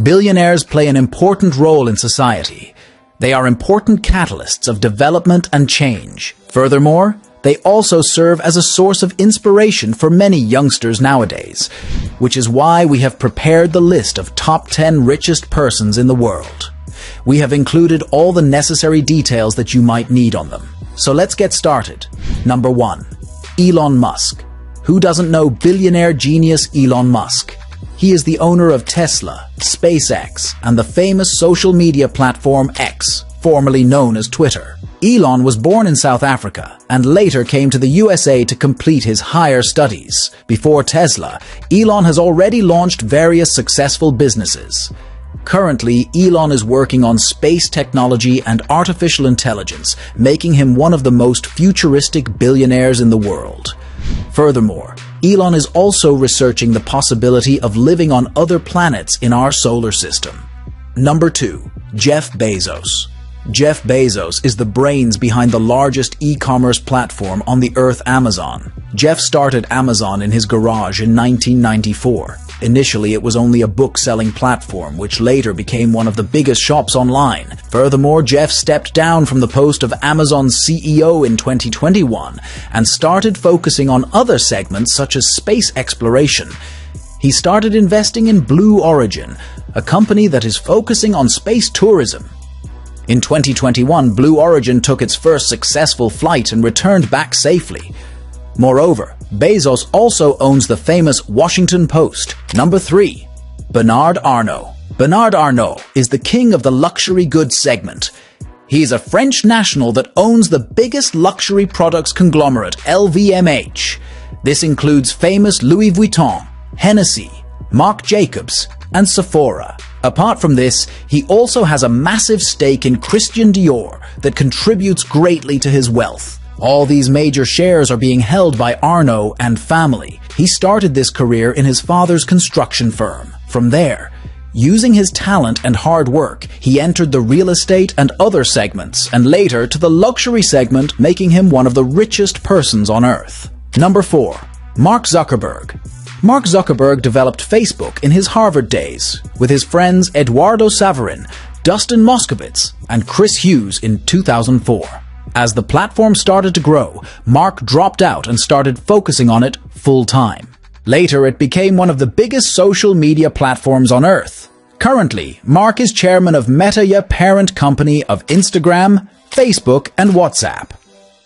Billionaires play an important role in society. They are important catalysts of development and change. Furthermore, they also serve as a source of inspiration for many youngsters nowadays, which is why we have prepared the list of top 10 richest persons in the world. We have included all the necessary details that you might need on them. So let's get started. Number 1. Elon Musk. Who doesn't know billionaire genius Elon Musk? He is the owner of Tesla, SpaceX, and the famous social media platform X, formerly known as Twitter. Elon was born in South Africa and later came to the USA to complete his higher studies. Before Tesla, Elon has already launched various successful businesses. Currently, Elon is working on space technology and artificial intelligence, making him one of the most futuristic billionaires in the world. Furthermore, Elon is also researching the possibility of living on other planets in our solar system. Number 2. Jeff Bezos. Jeff Bezos is the brains behind the largest e-commerce platform on the earth, Amazon. Jeff started Amazon in his garage in 1994. Initially, it was only a book-selling platform, which later became one of the biggest shops online. Furthermore, Jeff stepped down from the post of Amazon's CEO in 2021 and started focusing on other segments such as space exploration. He started investing in Blue Origin, a company that is focusing on space tourism. In 2021, Blue Origin took its first successful flight and returned back safely. Moreover, Bezos also owns the famous Washington Post. Number 3. Bernard Arnault. Bernard Arnault is the king of the luxury goods segment. He is a French national that owns the biggest luxury products conglomerate, LVMH. This includes famous Louis Vuitton, Hennessy, Marc Jacobs, and Sephora. Apart from this, he also has a massive stake in Christian Dior that contributes greatly to his wealth. All these major shares are being held by Arnault and family. He started this career in his father's construction firm. From there, using his talent and hard work, he entered the real estate and other segments, and later to the luxury segment, making him one of the richest persons on earth. Number 4. Mark Zuckerberg. Mark Zuckerberg developed Facebook in his Harvard days, with his friends Eduardo Saverin, Dustin Moskovitz, and Chris Hughes in 2004. As the platform started to grow, Mark dropped out and started focusing on it full-time. Later, it became one of the biggest social media platforms on earth. Currently, Mark is chairman of Meta, a parent company of Instagram, Facebook, and WhatsApp.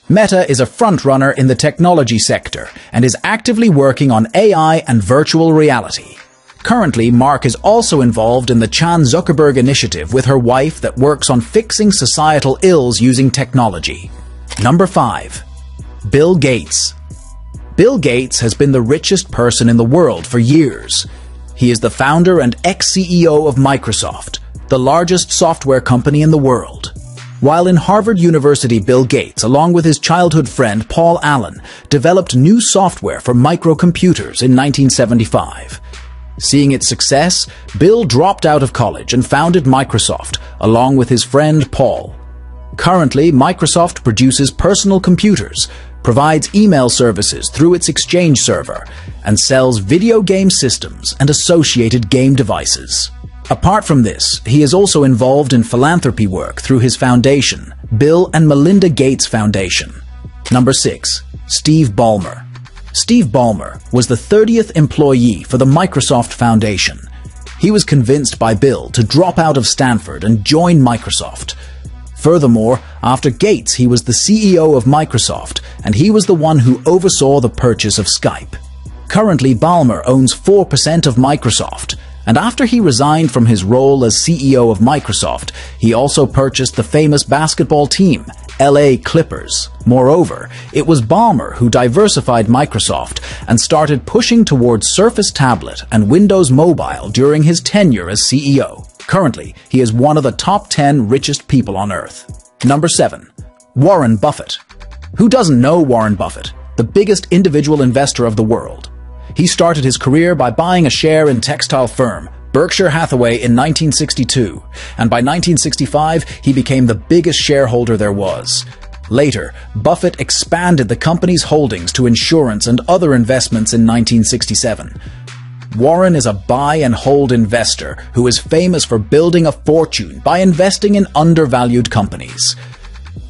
Meta is a frontrunner in the technology sector and is actively working on AI and virtual reality. Currently, Mark is also involved in the Chan Zuckerberg initiative with her wife that works on fixing societal ills using technology. Number 5. Bill Gates. Bill Gates has been the richest person in the world for years. He is the founder and ex-CEO of Microsoft, the largest software company in the world. While in Harvard University, Bill Gates, along with his childhood friend Paul Allen, developed new software for microcomputers in 1975. Seeing its success, Bill dropped out of college and founded Microsoft, along with his friend Paul. Currently, Microsoft produces personal computers, provides email services through its Exchange server, and sells video game systems and associated game devices. Apart from this, he is also involved in philanthropy work through his foundation, Bill and Melinda Gates Foundation. Number 6. Steve Ballmer. Steve Ballmer was the 30th employee for the Microsoft Foundation. He was convinced by Bill to drop out of Stanford and join Microsoft. Furthermore, after Gates, he was the CEO of Microsoft, and he was the one who oversaw the purchase of Skype. Currently, Ballmer owns 4% of Microsoft, and after he resigned from his role as CEO of Microsoft, he also purchased the famous basketball team, LA Clippers. Moreover, it was Ballmer who diversified Microsoft and started pushing towards Surface Tablet and Windows Mobile during his tenure as CEO. Currently, he is one of the top 10 richest people on earth. Number 7. Warren Buffett. Who doesn't know Warren Buffett, the biggest individual investor of the world? He started his career by buying a share in textile firm Berkshire Hathaway in 1962, and by 1965, he became the biggest shareholder there was. Later, Buffett expanded the company's holdings to insurance and other investments in 1967. Warren is a buy and hold investor who is famous for building a fortune by investing in undervalued companies.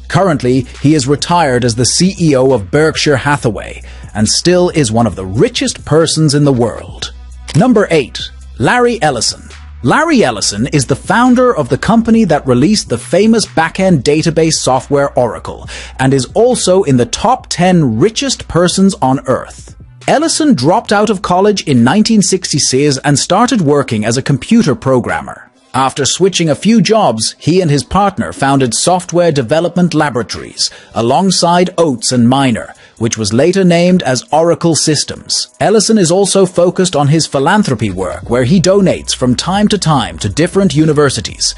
Currently, he is retired as the CEO of Berkshire Hathaway and still is one of the richest persons in the world. Number 8. Larry Ellison. Larry Ellison is the founder of the company that released the famous back-end database software Oracle and is also in the top 10 richest persons on Earth. Ellison dropped out of college in 1966 and started working as a computer programmer. After switching a few jobs, he and his partner founded Software Development Laboratories alongside Oates and Miner, which was later named as Oracle Systems. Ellison is also focused on his philanthropy work, where he donates from time to time to different universities.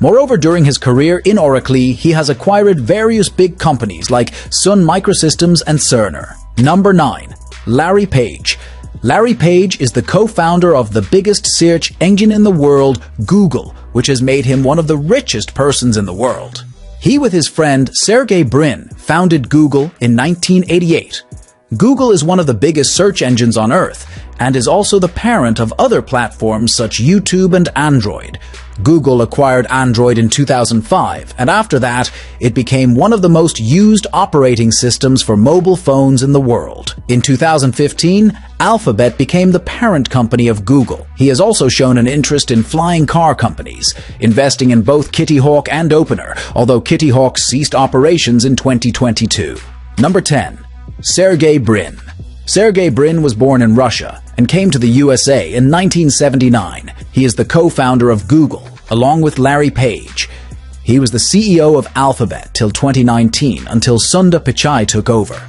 Moreover, during his career in Oracle, he has acquired various big companies like Sun Microsystems and Cerner. Number 9. Larry Page. Larry Page is the co-founder of the biggest search engine in the world, Google, which has made him one of the richest persons in the world. He, with his friend Sergey Brin, founded Google in 1988. Google is one of the biggest search engines on Earth and is also the parent of other platforms such YouTube and Android. Google acquired Android in 2005, and after that, it became one of the most used operating systems for mobile phones in the world. In 2015, Alphabet became the parent company of Google. He has also shown an interest in flying car companies, investing in both Kitty Hawk and Opener, although Kitty Hawk ceased operations in 2022. Number 10. Sergey Brin. Sergey Brin was born in Russia and came to the USA in 1979. He is the co-founder of Google, along with Larry Page. He was the CEO of Alphabet till 2019, until Sundar Pichai took over.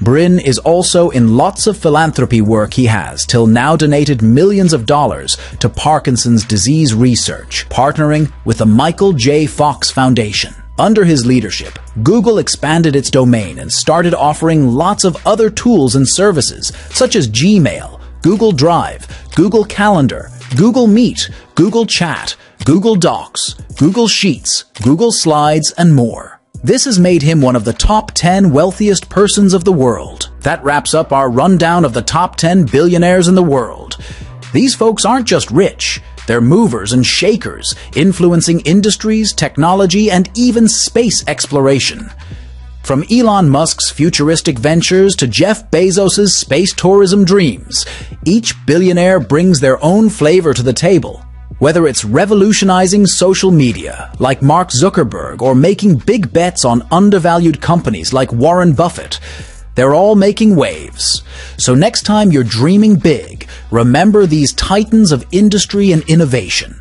Brin is also in lots of philanthropy work he has, till now donated millions of dollars to Parkinson's disease research, partnering with the Michael J. Fox Foundation. Under his leadership, Google expanded its domain and started offering lots of other tools and services, such as Gmail, Google Drive, Google Calendar, Google Meet, Google Chat, Google Docs, Google Sheets, Google Slides, and more. This has made him one of the top 10 wealthiest persons of the world. That wraps up our rundown of the top 10 billionaires in the world. These folks aren't just rich. They're movers and shakers, influencing industries, technology, and even space exploration. From Elon Musk's futuristic ventures to Jeff Bezos's space tourism dreams, each billionaire brings their own flavor to the table. Whether it's revolutionizing social media, like Mark Zuckerberg, or making big bets on undervalued companies like Warren Buffett, they're all making waves. So next time you're dreaming big, remember these titans of industry and innovation.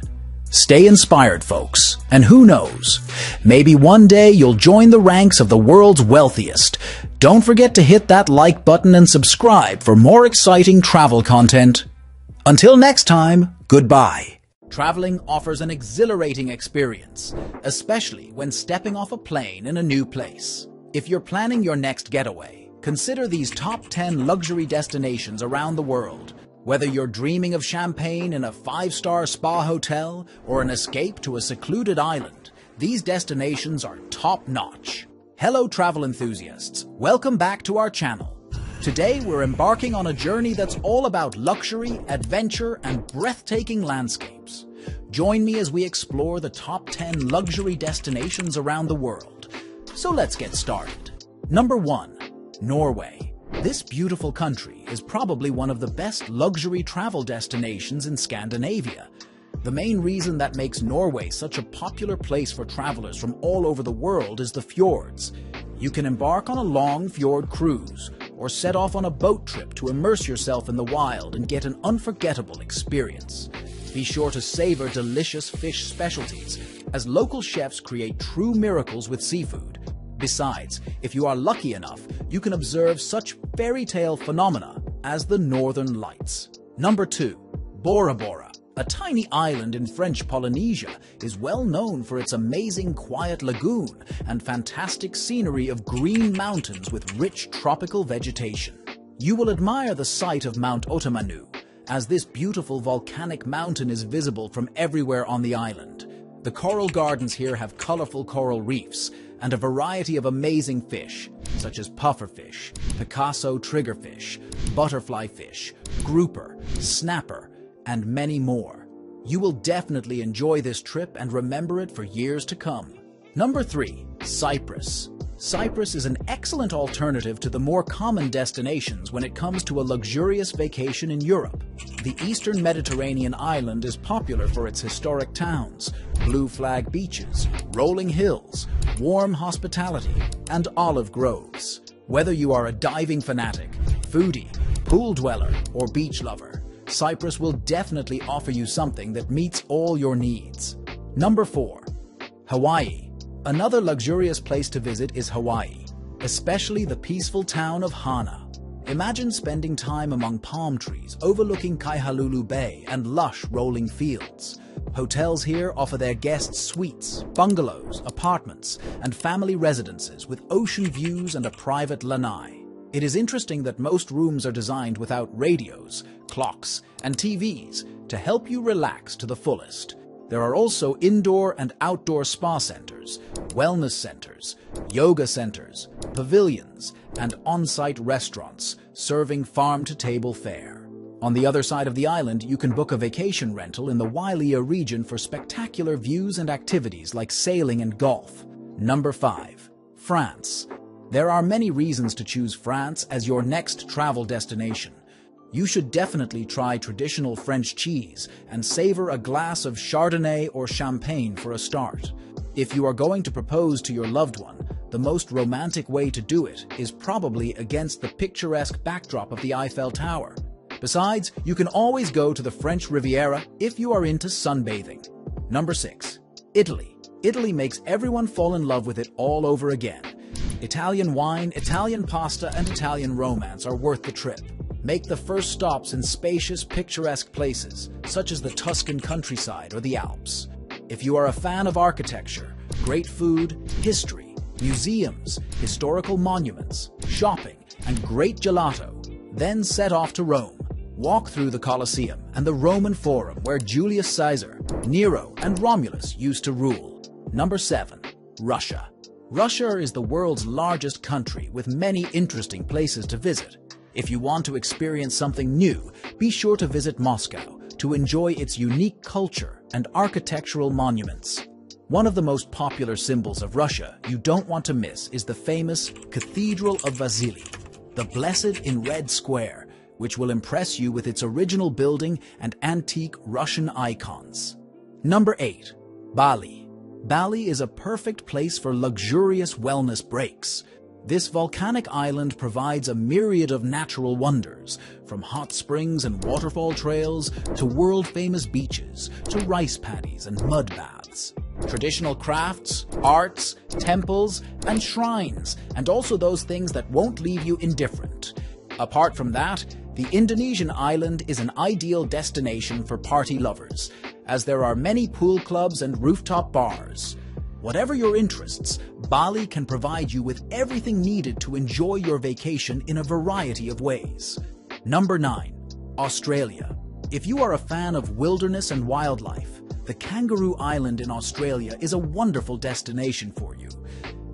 Stay inspired, folks, and who knows? Maybe one day you'll join the ranks of the world's wealthiest. Don't forget to hit that like button and subscribe for more exciting travel content. Until next time, goodbye. Traveling offers an exhilarating experience, especially when stepping off a plane in a new place. If you're planning your next getaway, consider these top 10 luxury destinations around the world. Whether you're dreaming of champagne in a five-star spa hotel or an escape to a secluded island, these destinations are top-notch. Hello, travel enthusiasts. Welcome back to our channel. Today, we're embarking on a journey that's all about luxury, adventure, and breathtaking landscapes. Join me as we explore the top 10 luxury destinations around the world. So let's get started. Number 1. Norway. This beautiful country is probably one of the best luxury travel destinations in Scandinavia. The main reason that makes Norway such a popular place for travelers from all over the world is the fjords. You can embark on a long fjord cruise or set off on a boat trip to immerse yourself in the wild and get an unforgettable experience. Be sure to savor delicious fish specialties, as local chefs create true miracles with seafood. Besides, if you are lucky enough, you can observe such fairy tale phenomena as the Northern Lights. Number 2. Bora Bora. A tiny island in French Polynesia is well known for its amazing quiet lagoon and fantastic scenery of green mountains with rich tropical vegetation. You will admire the sight of Mount Otamanu, as this beautiful volcanic mountain is visible from everywhere on the island. The coral gardens here have colorful coral reefs and a variety of amazing fish, such as pufferfish, Picasso triggerfish, butterflyfish, grouper, snapper, and many more. You will definitely enjoy this trip and remember it for years to come. Number 3, Cyprus. Cyprus is an excellent alternative to the more common destinations when it comes to a luxurious vacation in Europe. The eastern Mediterranean island is popular for its historic towns, blue flag beaches, rolling hills, warm hospitality, and olive groves. Whether you are a diving fanatic, foodie, pool dweller, or beach lover, Cyprus will definitely offer you something that meets all your needs. Number 4, Hawaii. Another luxurious place to visit is Hawaii, especially the peaceful town of Hana. Imagine spending time among palm trees overlooking Kaihululu Bay and lush rolling fields. Hotels here offer their guests suites, bungalows, apartments, and family residences with ocean views and a private lanai. It is interesting that most rooms are designed without radios, clocks, and TVs to help you relax to the fullest. There are also indoor and outdoor spa centers, wellness centers, yoga centers, pavilions, and on-site restaurants serving farm-to-table fare. On the other side of the island, you can book a vacation rental in the Wailea region for spectacular views and activities like sailing and golf. Number 5, France. There are many reasons to choose France as your next travel destination. You should definitely try traditional French cheese and savor a glass of Chardonnay or champagne for a start. If you are going to propose to your loved one, the most romantic way to do it is probably against the picturesque backdrop of the Eiffel Tower. Besides, you can always go to the French Riviera if you are into sunbathing. Number 6, Italy. Italy makes everyone fall in love with it all over again. Italian wine, Italian pasta, and Italian romance are worth the trip. Make the first stops in spacious, picturesque places, such as the Tuscan countryside or the Alps. If you are a fan of architecture, great food, history, museums, historical monuments, shopping, and great gelato, then set off to Rome. Walk through the Colosseum and the Roman Forum where Julius Caesar, Nero, and Romulus used to rule. Number 7, Russia. Russia is the world's largest country with many interesting places to visit. If you want to experience something new, be sure to visit Moscow to enjoy its unique culture and architectural monuments. One of the most popular symbols of Russia you don't want to miss is the famous Cathedral of Vasily, the Blessed in Red Square, which will impress you with its original building and antique Russian icons. Number 8, Bali. Bali is a perfect place for luxurious wellness breaks. This volcanic island provides a myriad of natural wonders, from hot springs and waterfall trails to world-famous beaches to rice paddies and mud baths. Traditional crafts, arts, temples, and shrines, and also those things that won't leave you indifferent. Apart from that, the Indonesian island is an ideal destination for party lovers, as there are many pool clubs and rooftop bars. Whatever your interests, Bali can provide you with everything needed to enjoy your vacation in a variety of ways. Number 9, Australia. If you are a fan of wilderness and wildlife, the Kangaroo Island in Australia is a wonderful destination for you.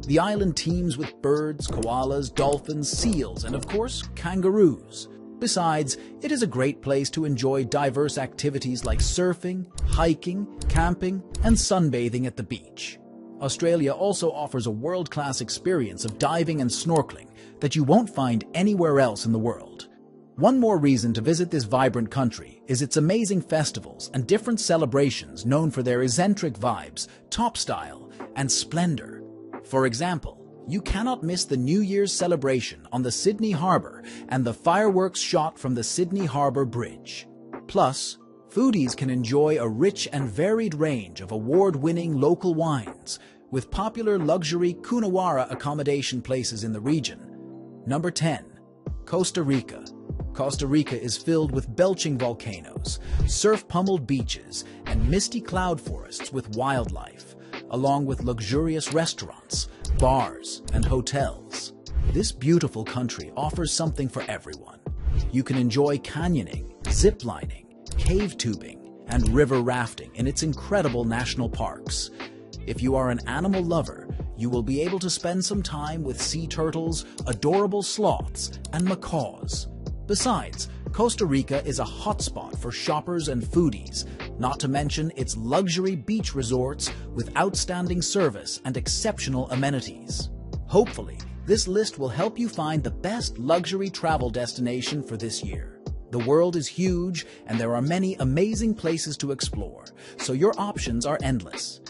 The island teems with birds, koalas, dolphins, seals, and of course, kangaroos. Besides, it is a great place to enjoy diverse activities like surfing, hiking, camping, and sunbathing at the beach. Australia also offers a world-class experience of diving and snorkeling that you won't find anywhere else in the world. One more reason to visit this vibrant country is its amazing festivals and different celebrations known for their eccentric vibes, top style, and splendor. For example, you cannot miss the New Year's celebration on the Sydney Harbour and the fireworks shot from the Sydney Harbour Bridge. Plus, foodies can enjoy a rich and varied range of award-winning local wines, with popular luxury Coonawarra accommodation places in the region. Number 10, Costa Rica. Costa Rica is filled with belching volcanoes, surf-pummeled beaches, and misty cloud forests with wildlife, along with luxurious restaurants, bars, and hotels. This beautiful country offers something for everyone. You can enjoy canyoning, ziplining, cave tubing, and river rafting in its incredible national parks. If you are an animal lover, you will be able to spend some time with sea turtles, adorable sloths, and macaws. Besides, Costa Rica is a hotspot for shoppers and foodies, not to mention its luxury beach resorts with outstanding service and exceptional amenities. Hopefully, this list will help you find the best luxury travel destination for this year. The world is huge and there are many amazing places to explore, so your options are endless.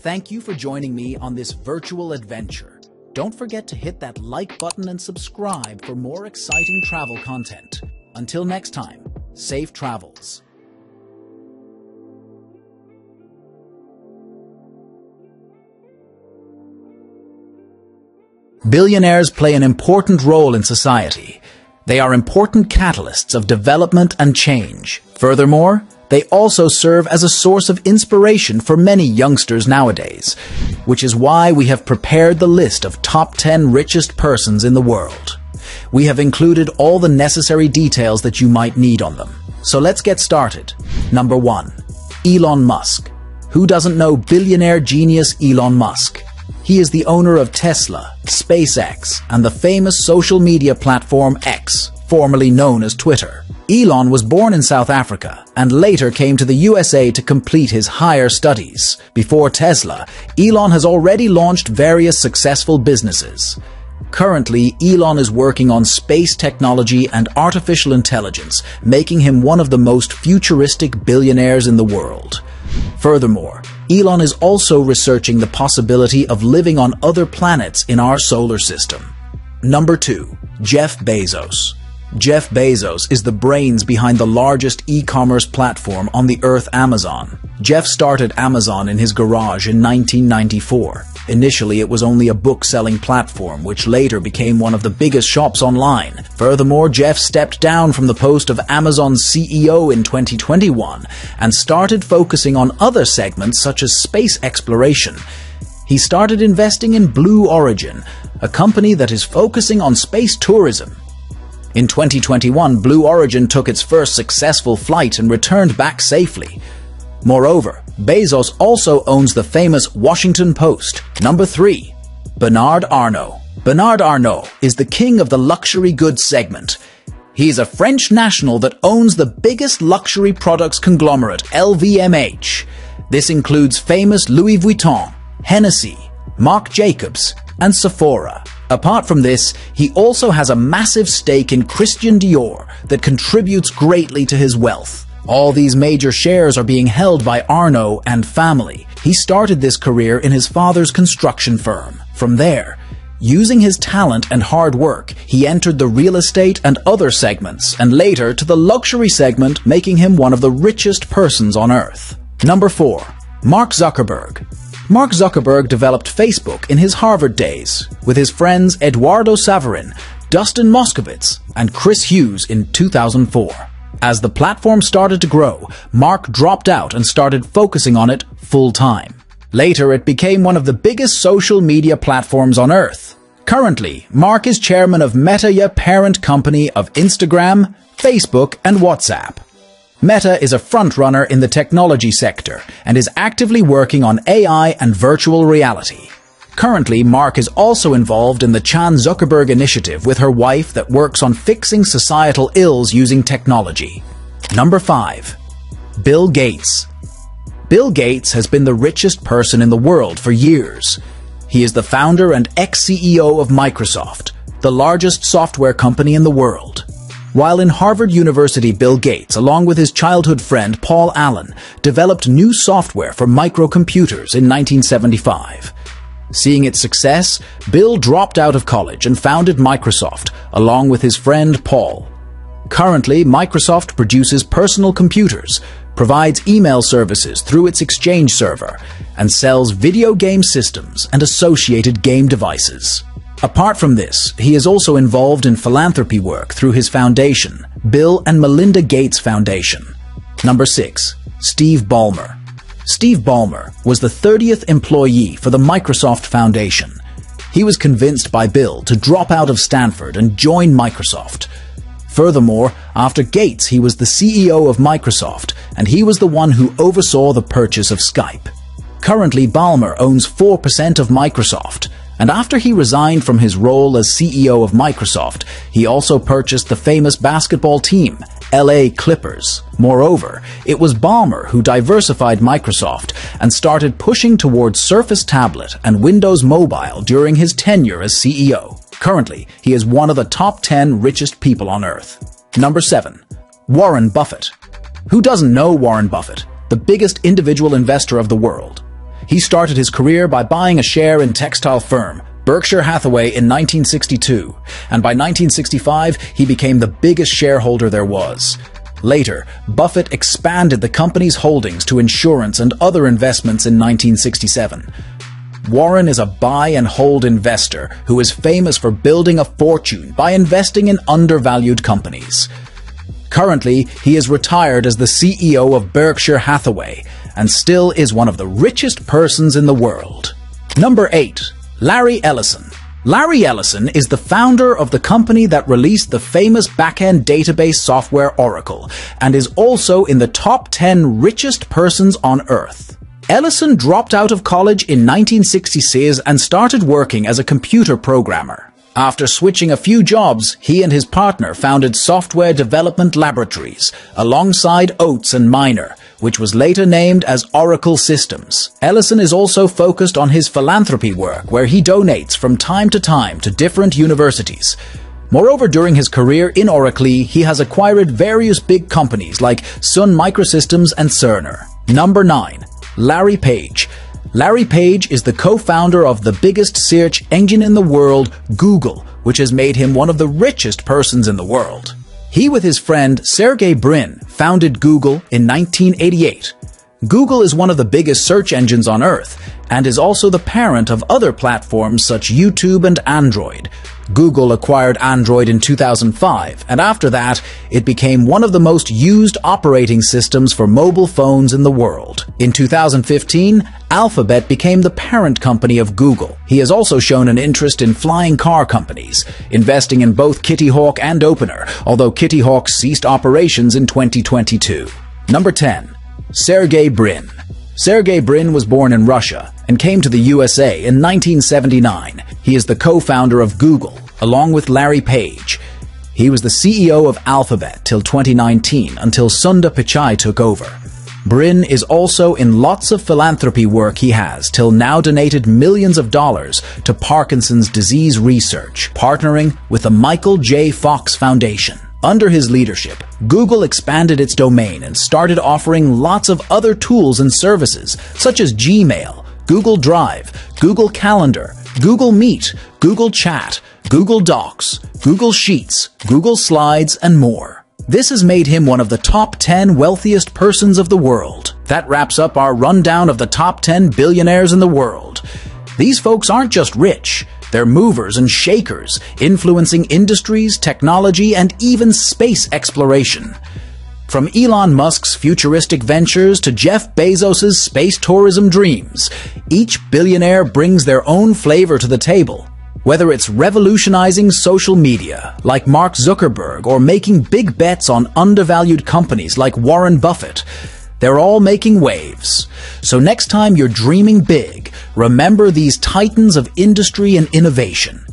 Thank you for joining me on this virtual adventure. Don't forget to hit that like button and subscribe for more exciting travel content. Until next time, safe travels. Billionaires play an important role in society. They are important catalysts of development and change. Furthermore, they also serve as a source of inspiration for many youngsters nowadays, which is why we have prepared the list of top 10 richest persons in the world. We have included all the necessary details that you might need on them. So let's get started. Number 1. Elon Musk. Who doesn't know billionaire genius Elon Musk? He is the owner of Tesla, SpaceX, and the famous social media platform X, formerly known as Twitter. Elon was born in South Africa and later came to the USA to complete his higher studies. Before Tesla, Elon has already launched various successful businesses. Currently, Elon is working on space technology and artificial intelligence, making him one of the most futuristic billionaires in the world. Furthermore, Elon is also researching the possibility of living on other planets in our solar system. Number 2. Jeff Bezos. Jeff Bezos is the brains behind the largest e-commerce platform on the earth, Amazon. Jeff started Amazon in his garage in 1994. Initially, it was only a book-selling platform, which later became one of the biggest shops online. Furthermore, Jeff stepped down from the post of Amazon's CEO in 2021 and started focusing on other segments such as space exploration. He started investing in Blue Origin, a company that is focusing on space tourism. In 2021, Blue Origin took its first successful flight and returned back safely. Moreover, Bezos also owns the famous Washington Post. Number 3. Bernard Arnault. Bernard Arnault is the king of the luxury goods segment. He is a French national that owns the biggest luxury products conglomerate, LVMH. This includes famous Louis Vuitton, Hennessy, Marc Jacobs, and Sephora. Apart from this, he also has a massive stake in Christian Dior that contributes greatly to his wealth. All these major shares are being held by Arnault and family. He started this career in his father's construction firm. From there, using his talent and hard work, he entered the real estate and other segments, and later to the luxury segment, making him one of the richest persons on earth. Number 4. Mark Zuckerberg. Mark Zuckerberg developed Facebook in his Harvard days with his friends Eduardo Saverin, Dustin Moskovitz, and Chris Hughes in 2004. As the platform started to grow, Mark dropped out and started focusing on it full-time. Later, it became one of the biggest social media platforms on earth. Currently, Mark is chairman of Meta, a parent company of Instagram, Facebook, and WhatsApp. Meta is a frontrunner in the technology sector and is actively working on AI and virtual reality. Currently, Mark is also involved in the Chan Zuckerberg initiative with her wife that works on fixing societal ills using technology. Number 5. Bill Gates. Bill Gates has been the richest person in the world for years. He is the founder and ex-CEO of Microsoft, the largest software company in the world. While in Harvard University, Bill Gates, along with his childhood friend Paul Allen, developed new software for microcomputers in 1975. Seeing its success, Bill dropped out of college and founded Microsoft, along with his friend Paul. Currently, Microsoft produces personal computers, provides email services through its Exchange server, and sells video game systems and associated game devices. Apart from this, he is also involved in philanthropy work through his foundation, Bill and Melinda Gates Foundation. Number 6. Steve Ballmer. Steve Ballmer was the 30th employee for the Microsoft Foundation. He was convinced by Bill to drop out of Stanford and join Microsoft. Furthermore, after Gates, he was the CEO of Microsoft, and he was the one who oversaw the purchase of Skype. Currently, Ballmer owns 4% of Microsoft, and after he resigned from his role as CEO of Microsoft, he also purchased the famous basketball team, LA Clippers. Moreover, it was Ballmer who diversified Microsoft and started pushing towards Surface Tablet and Windows Mobile during his tenure as CEO. Currently, he is one of the top 10 richest people on Earth. Number 7. Warren Buffett. Who doesn't know Warren Buffett, the biggest individual investor of the world? He started his career by buying a share in textile firm Berkshire Hathaway in 1962, and by 1965, he became the biggest shareholder there was. Later, Buffett expanded the company's holdings to insurance and other investments in 1967. Warren is a buy-and-hold investor who is famous for building a fortune by investing in undervalued companies. Currently, he is retired as the CEO of Berkshire Hathaway and still is one of the richest persons in the world. Number 8. Larry Ellison. Larry Ellison is the founder of the company that released the famous back-end database software Oracle and is also in the top 10 richest persons on Earth. Ellison dropped out of college in 1966 and started working as a computer programmer. After switching a few jobs, he and his partner founded Software Development Laboratories alongside Oates and Miner, which was later named as Oracle Systems. Ellison is also focused on his philanthropy work, where he donates from time to time to different universities. Moreover, during his career in Oracle, he has acquired various big companies like Sun Microsystems and Cerner. Number 9. Larry Page. Larry Page is the co-founder of the biggest search engine in the world, Google, which has made him one of the richest persons in the world. He, with his friend Sergey Brin, founded Google in 1988. Google is one of the biggest search engines on Earth and is also the parent of other platforms such YouTube and Android. Google acquired Android in 2005, and after that, it became one of the most used operating systems for mobile phones in the world. In 2015, Alphabet became the parent company of Google. He has also shown an interest in flying car companies, investing in both Kitty Hawk and Opener, although Kitty Hawk ceased operations in 2022. Number 10. Sergey Brin. Sergey Brin was born in Russia and came to the USA in 1979. He is the co-founder of Google, along with Larry Page. He was the CEO of Alphabet till 2019, until Sundar Pichai took over. Brin is also in lots of philanthropy work he has till now donated millions of dollars to Parkinson's disease research, partnering with the Michael J. Fox Foundation. Under his leadership, Google expanded its domain and started offering lots of other tools and services, such as Gmail, Google Drive, Google Calendar, Google Meet, Google Chat, Google Docs, Google Sheets, Google Slides, and more. This has made him one of the top 10 wealthiest persons of the world. That wraps up our rundown of the top 10 billionaires in the world. These folks aren't just rich. They're movers and shakers, influencing industries, technology, and even space exploration. From Elon Musk's futuristic ventures to Jeff Bezos' space tourism dreams, each billionaire brings their own flavor to the table. Whether it's revolutionizing social media, like Mark Zuckerberg, or making big bets on undervalued companies like Warren Buffett, they're all making waves. So next time you're dreaming big, remember these titans of industry and innovation.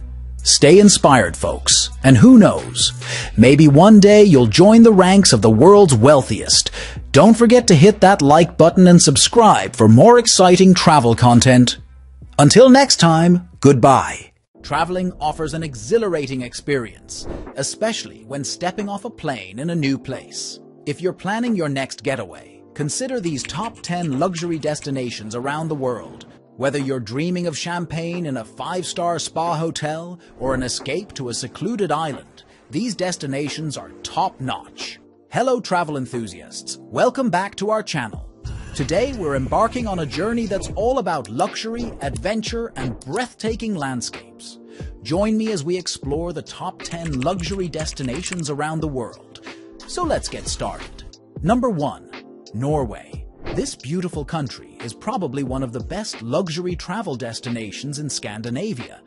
Stay inspired, folks, and who knows? Maybe one day you'll join the ranks of the world's wealthiest. Don't forget to hit that like button and subscribe for more exciting travel content. Until next time, goodbye. Traveling offers an exhilarating experience, especially when stepping off a plane in a new place. If you're planning your next getaway, consider these top 10 luxury destinations around the world. Whether you're dreaming of champagne in a five-star spa hotel or an escape to a secluded island, these destinations are top-notch. Hello, travel enthusiasts. Welcome back to our channel. Today, we're embarking on a journey that's all about luxury, adventure, and breathtaking landscapes. Join me as we explore the top 10 luxury destinations around the world. So let's get started. Number 1. Norway. This beautiful country is probably one of the best luxury travel destinations in Scandinavia.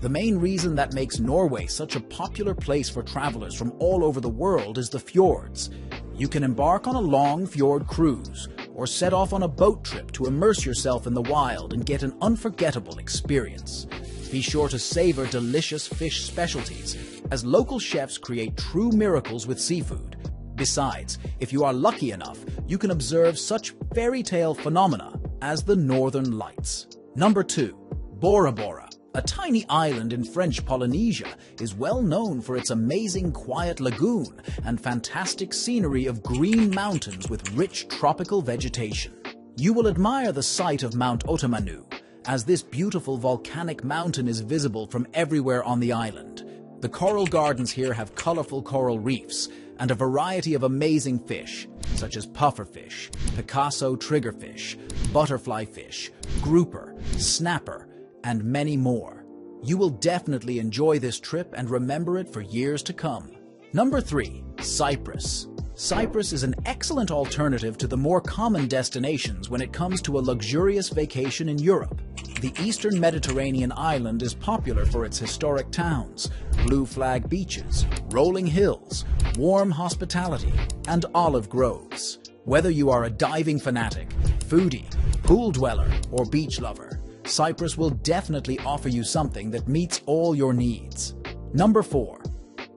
The main reason that makes Norway such a popular place for travelers from all over the world is the fjords. You can embark on a long fjord cruise or set off on a boat trip to immerse yourself in the wild and get an unforgettable experience. Be sure to savor delicious fish specialties, as local chefs create true miracles with seafood. Besides, if you are lucky enough, you can observe such fairy tale phenomena as the Northern Lights. Number 2. Bora Bora. A tiny island in French Polynesia is well known for its amazing quiet lagoon and fantastic scenery of green mountains with rich tropical vegetation. You will admire the sight of Mount Otamanu, as this beautiful volcanic mountain is visible from everywhere on the island. The coral gardens here have colorful coral reefs and a variety of amazing fish, such as pufferfish, Picasso triggerfish, butterfly fish, grouper, snapper, and many more. You will definitely enjoy this trip and remember it for years to come. Number 3. Cyprus. Cyprus is an excellent alternative to the more common destinations when it comes to a luxurious vacation in Europe. The eastern Mediterranean island is popular for its historic towns, blue flag beaches, rolling hills, warm hospitality, and olive groves. Whether you are a diving fanatic, foodie, pool dweller, or beach lover, Cyprus will definitely offer you something that meets all your needs. Number 4.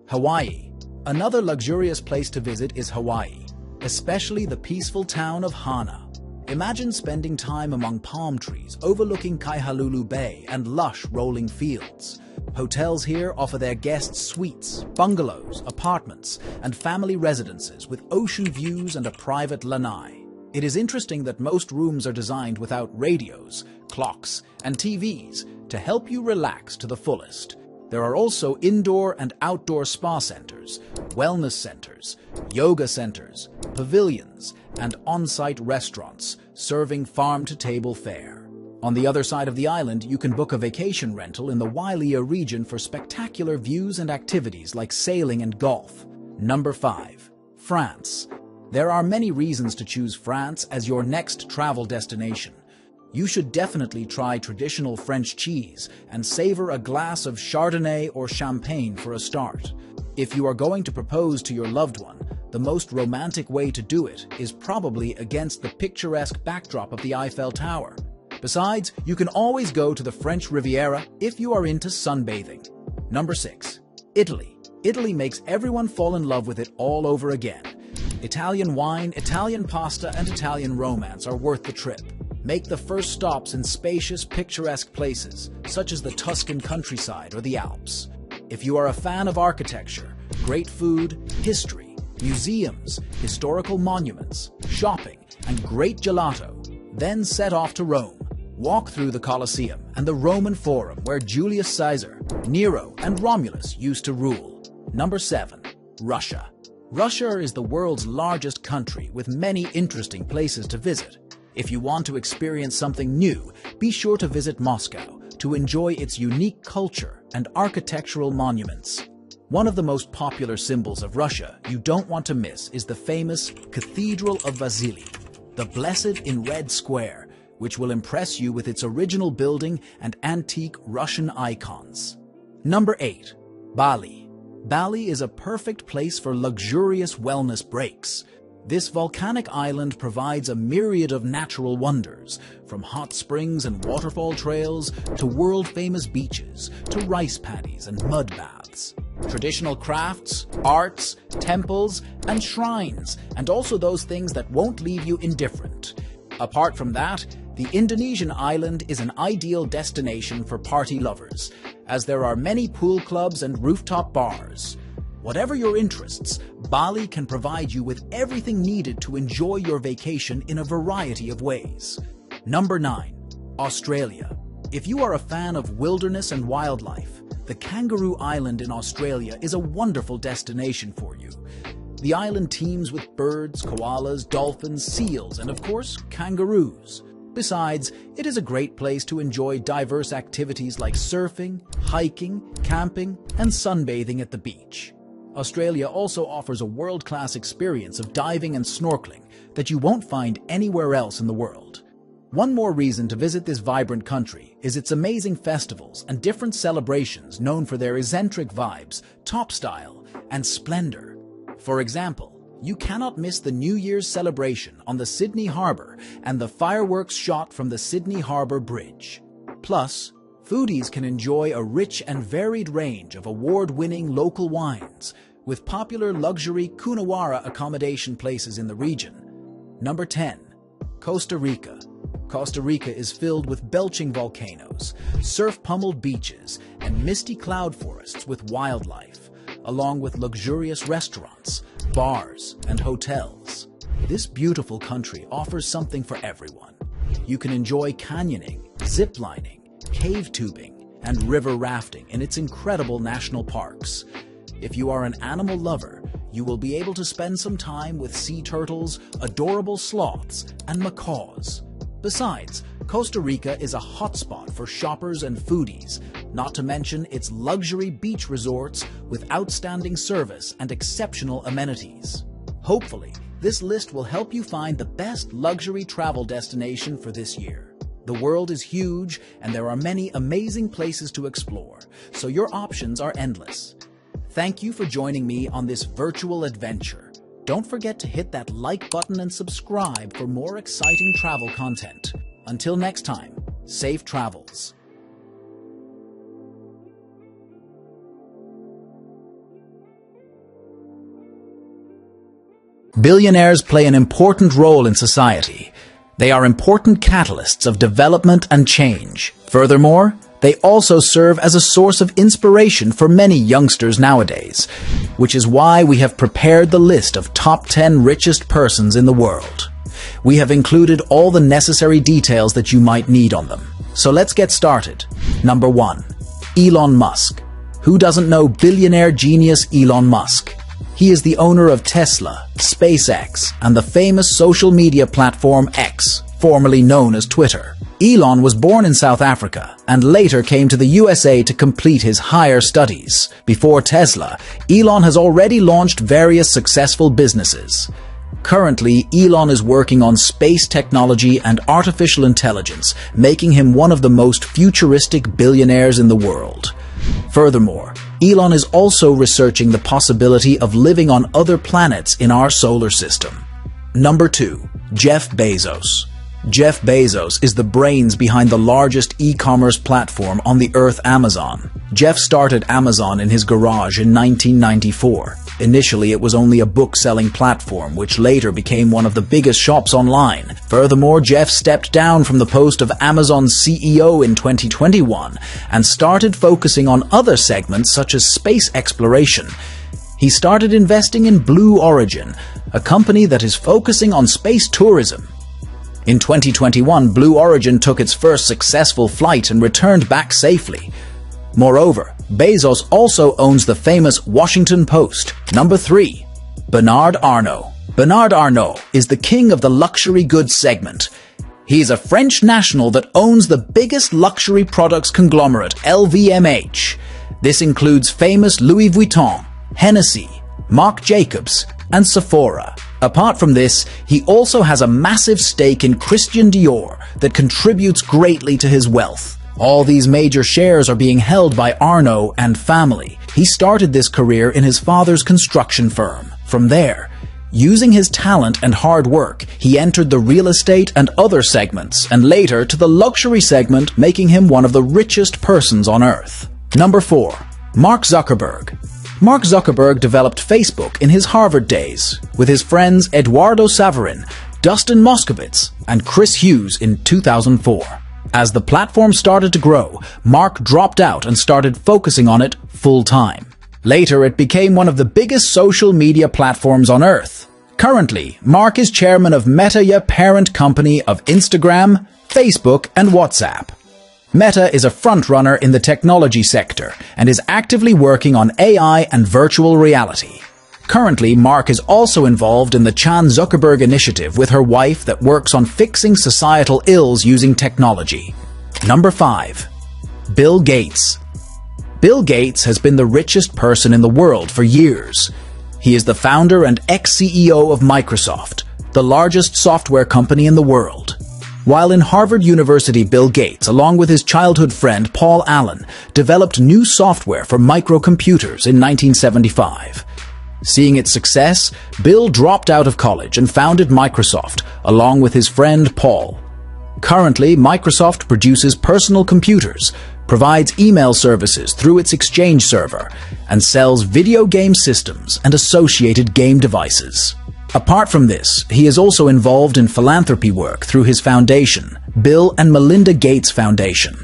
Hawaii. Another luxurious place to visit is Hawaii, especially the peaceful town of Hana. Imagine spending time among palm trees overlooking Kaihululu Bay and lush rolling fields. Hotels here offer their guests suites, bungalows, apartments, and family residences with ocean views and a private lanai. It is interesting that most rooms are designed without radios, clocks, and TVs to help you relax to the fullest. There are also indoor and outdoor spa centers, wellness centers, yoga centers, pavilions, and on-site restaurants serving farm-to-table fare. On the other side of the island, you can book a vacation rental in the Wailea region for spectacular views and activities like sailing and golf. Number 5. France. There are many reasons to choose France as your next travel destination. You should definitely try traditional French cheese and savor a glass of Chardonnay or champagne for a start. If you are going to propose to your loved one, the most romantic way to do it is probably against the picturesque backdrop of the Eiffel Tower. Besides, you can always go to the French Riviera if you are into sunbathing. Number 6. Italy. Italy makes everyone fall in love with it all over again. Italian wine, Italian pasta, and Italian romance are worth the trip. Make the first stops in spacious, picturesque places, such as the Tuscan countryside or the Alps. If you are a fan of architecture, great food, history, museums, historical monuments, shopping, and great gelato, then set off to Rome. Walk through the Colosseum and the Roman Forum where Julius Caesar, Nero, and Romulus used to rule. Number 7. Russia. Russia is the world's largest country with many interesting places to visit. If you want to experience something new, be sure to visit Moscow to enjoy its unique culture and architectural monuments. One of the most popular symbols of Russia you don't want to miss is the famous Cathedral of Vasily, the Blessed in Red Square, which will impress you with its original building and antique Russian icons. Number 8. Bali. Bali is a perfect place for luxurious wellness breaks. This volcanic island provides a myriad of natural wonders, from hot springs and waterfall trails to world-famous beaches to rice paddies and mud baths. Traditional crafts, arts, temples, and shrines, and also those things that won't leave you indifferent. Apart from that, the Indonesian island is an ideal destination for party lovers, as there are many pool clubs and rooftop bars. Whatever your interests, Bali can provide you with everything needed to enjoy your vacation in a variety of ways. Number 9. Australia. If you are a fan of wilderness and wildlife, the Kangaroo Island in Australia is a wonderful destination for you. The island teems with birds, koalas, dolphins, seals, and of course, kangaroos. Besides, it is a great place to enjoy diverse activities like surfing, hiking, camping, and sunbathing at the beach. Australia also offers a world-class experience of diving and snorkeling that you won't find anywhere else in the world. One more reason to visit this vibrant country is its amazing festivals and different celebrations known for their eccentric vibes, top style, and splendor. For example, you cannot miss the New Year's celebration on the Sydney Harbour and the fireworks shot from the Sydney Harbour Bridge. Plus, foodies can enjoy a rich and varied range of award-winning local wines, with popular luxury Cunawara accommodation places in the region. Number 10. Costa Rica. Costa Rica is filled with belching volcanoes, surf-pummeled beaches, and misty cloud forests with wildlife, along with luxurious restaurants, bars, and hotels. This beautiful country offers something for everyone. You can enjoy canyoning, ziplining, cave tubing, and river rafting in its incredible national parks. If you are an animal lover, you will be able to spend some time with sea turtles, adorable sloths, and macaws. Besides, Costa Rica is a hotspot for shoppers and foodies, not to mention its luxury beach resorts with outstanding service and exceptional amenities. Hopefully, this list will help you find the best luxury travel destination for this year. The world is huge, and there are many amazing places to explore, so your options are endless. Thank you for joining me on this virtual adventure. Don't forget to hit that like button and subscribe for more exciting travel content. Until next time, safe travels. Billionaires play an important role in society. They are important catalysts of development and change. Furthermore, they also serve as a source of inspiration for many youngsters nowadays, which is why we have prepared the list of top 10 richest persons in the world. We have included all the necessary details that you might need on them. So let's get started. Number 1. Elon Musk. Who doesn't know billionaire genius Elon Musk? He is the owner of Tesla, SpaceX, and the famous social media platform X, formerly known as Twitter. Elon was born in South Africa and later came to the USA to complete his higher studies. Before Tesla, Elon has already launched various successful businesses. Currently, Elon is working on space technology and artificial intelligence, making him one of the most futuristic billionaires in the world. Furthermore, Elon is also researching the possibility of living on other planets in our solar system. Number 2. Jeff Bezos. Jeff Bezos is the brains behind the largest e-commerce platform on the earth, Amazon. Jeff started Amazon in his garage in 1994. Initially, it was only a book-selling platform, which later became one of the biggest shops online. Furthermore, Jeff stepped down from the post of Amazon's CEO in 2021 and started focusing on other segments such as space exploration. He started investing in Blue Origin, a company that is focusing on space tourism. In 2021, Blue Origin took its first successful flight and returned back safely. Moreover, Bezos also owns the famous Washington Post. Number 3. Bernard Arnault. Bernard Arnault is the king of the luxury goods segment. He is a French national that owns the biggest luxury products conglomerate, LVMH. This includes famous Louis Vuitton, Hennessy, Marc Jacobs, and Sephora. Apart from this, he also has a massive stake in Christian Dior that contributes greatly to his wealth. All these major shares are being held by Arnault and family. He started this career in his father's construction firm. From there, using his talent and hard work, he entered the real estate and other segments, and later to the luxury segment, making him one of the richest persons on earth. Number 4. Mark Zuckerberg. Mark Zuckerberg developed Facebook in his Harvard days with his friends Eduardo Saverin, Dustin Moskovitz, and Chris Hughes in 2004. As the platform started to grow, Mark dropped out and started focusing on it full-time. Later, it became one of the biggest social media platforms on earth. Currently, Mark is chairman of Meta, a parent company of Instagram, Facebook, and WhatsApp. Meta is a frontrunner in the technology sector and is actively working on AI and virtual reality. Currently, Mark is also involved in the Chan Zuckerberg initiative with her wife that works on fixing societal ills using technology. Number 5. Bill Gates. Bill Gates has been the richest person in the world for years. He is the founder and ex-CEO of Microsoft, the largest software company in the world. While in Harvard University, Bill Gates, along with his childhood friend Paul Allen, developed new software for microcomputers in 1975. Seeing its success, Bill dropped out of college and founded Microsoft, along with his friend Paul. Currently, Microsoft produces personal computers, provides email services through its Exchange server, and sells video game systems and associated game devices. Apart from this, he is also involved in philanthropy work through his foundation, Bill and Melinda Gates Foundation.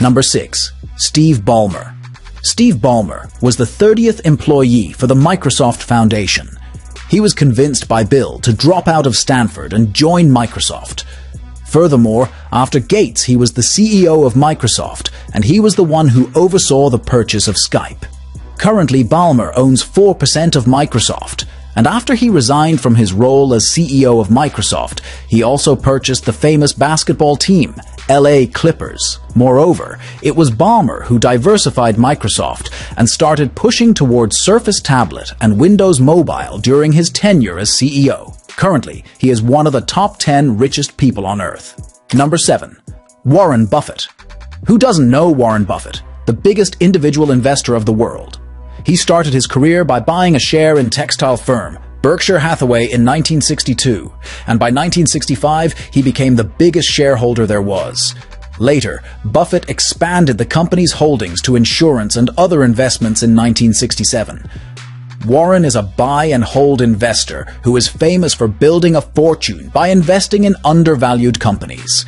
Number 6. Steve Ballmer. Steve Ballmer was the 30th employee for the Microsoft Foundation. He was convinced by Bill to drop out of Stanford and join Microsoft. Furthermore, after Gates, he was the CEO of Microsoft, and he was the one who oversaw the purchase of Skype. Currently, Ballmer owns 4% of Microsoft, and after he resigned from his role as CEO of Microsoft, he also purchased the famous basketball team, LA Clippers. Moreover, it was Ballmer who diversified Microsoft and started pushing towards Surface Tablet and Windows Mobile during his tenure as CEO. Currently, he is one of the top 10 richest people on Earth. Number 7. Warren Buffett. Who doesn't know Warren Buffett, the biggest individual investor of the world? He started his career by buying a share in textile firm Berkshire Hathaway in 1962, and by 1965, he became the biggest shareholder there was. Later, Buffett expanded the company's holdings to insurance and other investments in 1967. Warren is a buy-and-hold investor who is famous for building a fortune by investing in undervalued companies.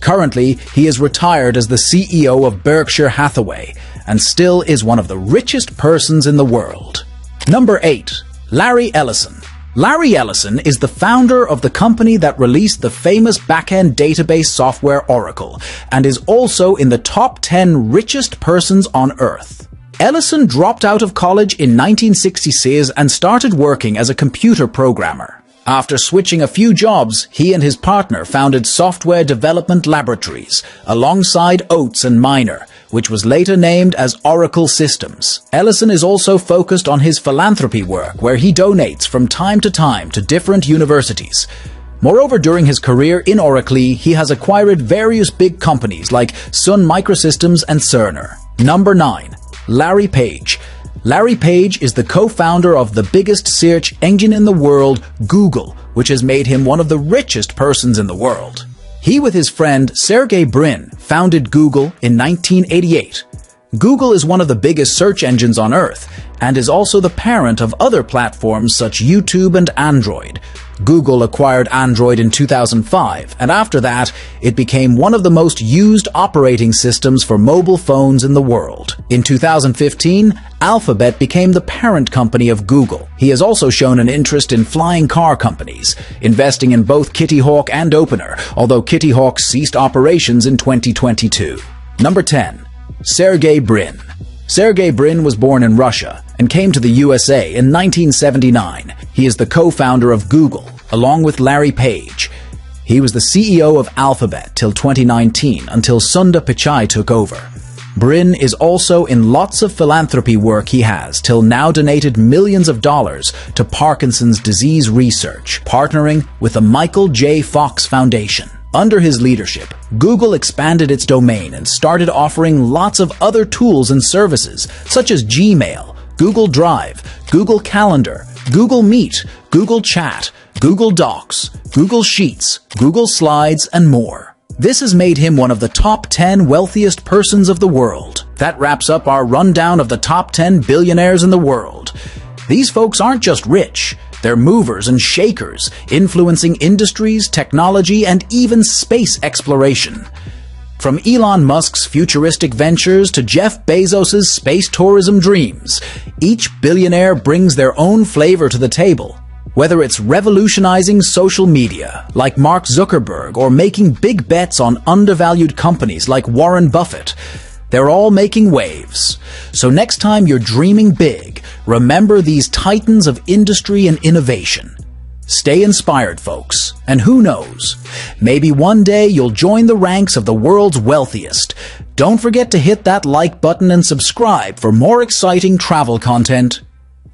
Currently, he is retired as the CEO of Berkshire Hathaway and still is one of the richest persons in the world. Number 8. Larry Ellison. Larry Ellison is the founder of the company that released the famous back-end database software Oracle and is also in the top 10 richest persons on Earth. Ellison dropped out of college in 1966 and started working as a computer programmer. After switching a few jobs, he and his partner founded Software Development Laboratories alongside Oates and Minor, which was later named as Oracle Systems. Ellison is also focused on his philanthropy work, where he donates from time to different universities. Moreover, during his career in Oracle, he has acquired various big companies like Sun Microsystems and Cerner. Number 9. Larry Page. Larry Page is the co-founder of the biggest search engine in the world, Google, which has made him one of the richest persons in the world. He, with his friend Sergey Brin, founded Google in 1988. Google is one of the biggest search engines on Earth and is also the parent of other platforms such as YouTube and Android. Google acquired Android in 2005, and after that, it became one of the most used operating systems for mobile phones in the world. In 2015, Alphabet became the parent company of Google. He has also shown an interest in flying car companies, investing in both Kitty Hawk and Opener, although Kitty Hawk ceased operations in 2022. Number 10. Sergey Brin. Sergey Brin was born in Russia and came to the USA in 1979. He is the co-founder of Google, along with Larry Page. He was the CEO of Alphabet till 2019, until Sundar Pichai took over. Brin is also in lots of philanthropy work he has till now donated millions of dollars to Parkinson's disease research, partnering with the Michael J. Fox Foundation. Under his leadership, Google expanded its domain and started offering lots of other tools and services, such as Gmail, Google Drive, Google Calendar, Google Meet, Google Chat, Google Docs, Google Sheets, Google Slides, and more. This has made him one of the top 10 wealthiest persons of the world. That wraps up our rundown of the top 10 billionaires in the world. These folks aren't just rich. They're movers and shakers, influencing industries, technology, and even space exploration. From Elon Musk's futuristic ventures to Jeff Bezos' space tourism dreams, each billionaire brings their own flavor to the table. Whether it's revolutionizing social media, like Mark Zuckerberg, or making big bets on undervalued companies like Warren Buffett, they're all making waves. So next time you're dreaming big, remember these titans of industry and innovation. Stay inspired, folks, and who knows? Maybe one day you'll join the ranks of the world's wealthiest. Don't forget to hit that like button and subscribe for more exciting travel content.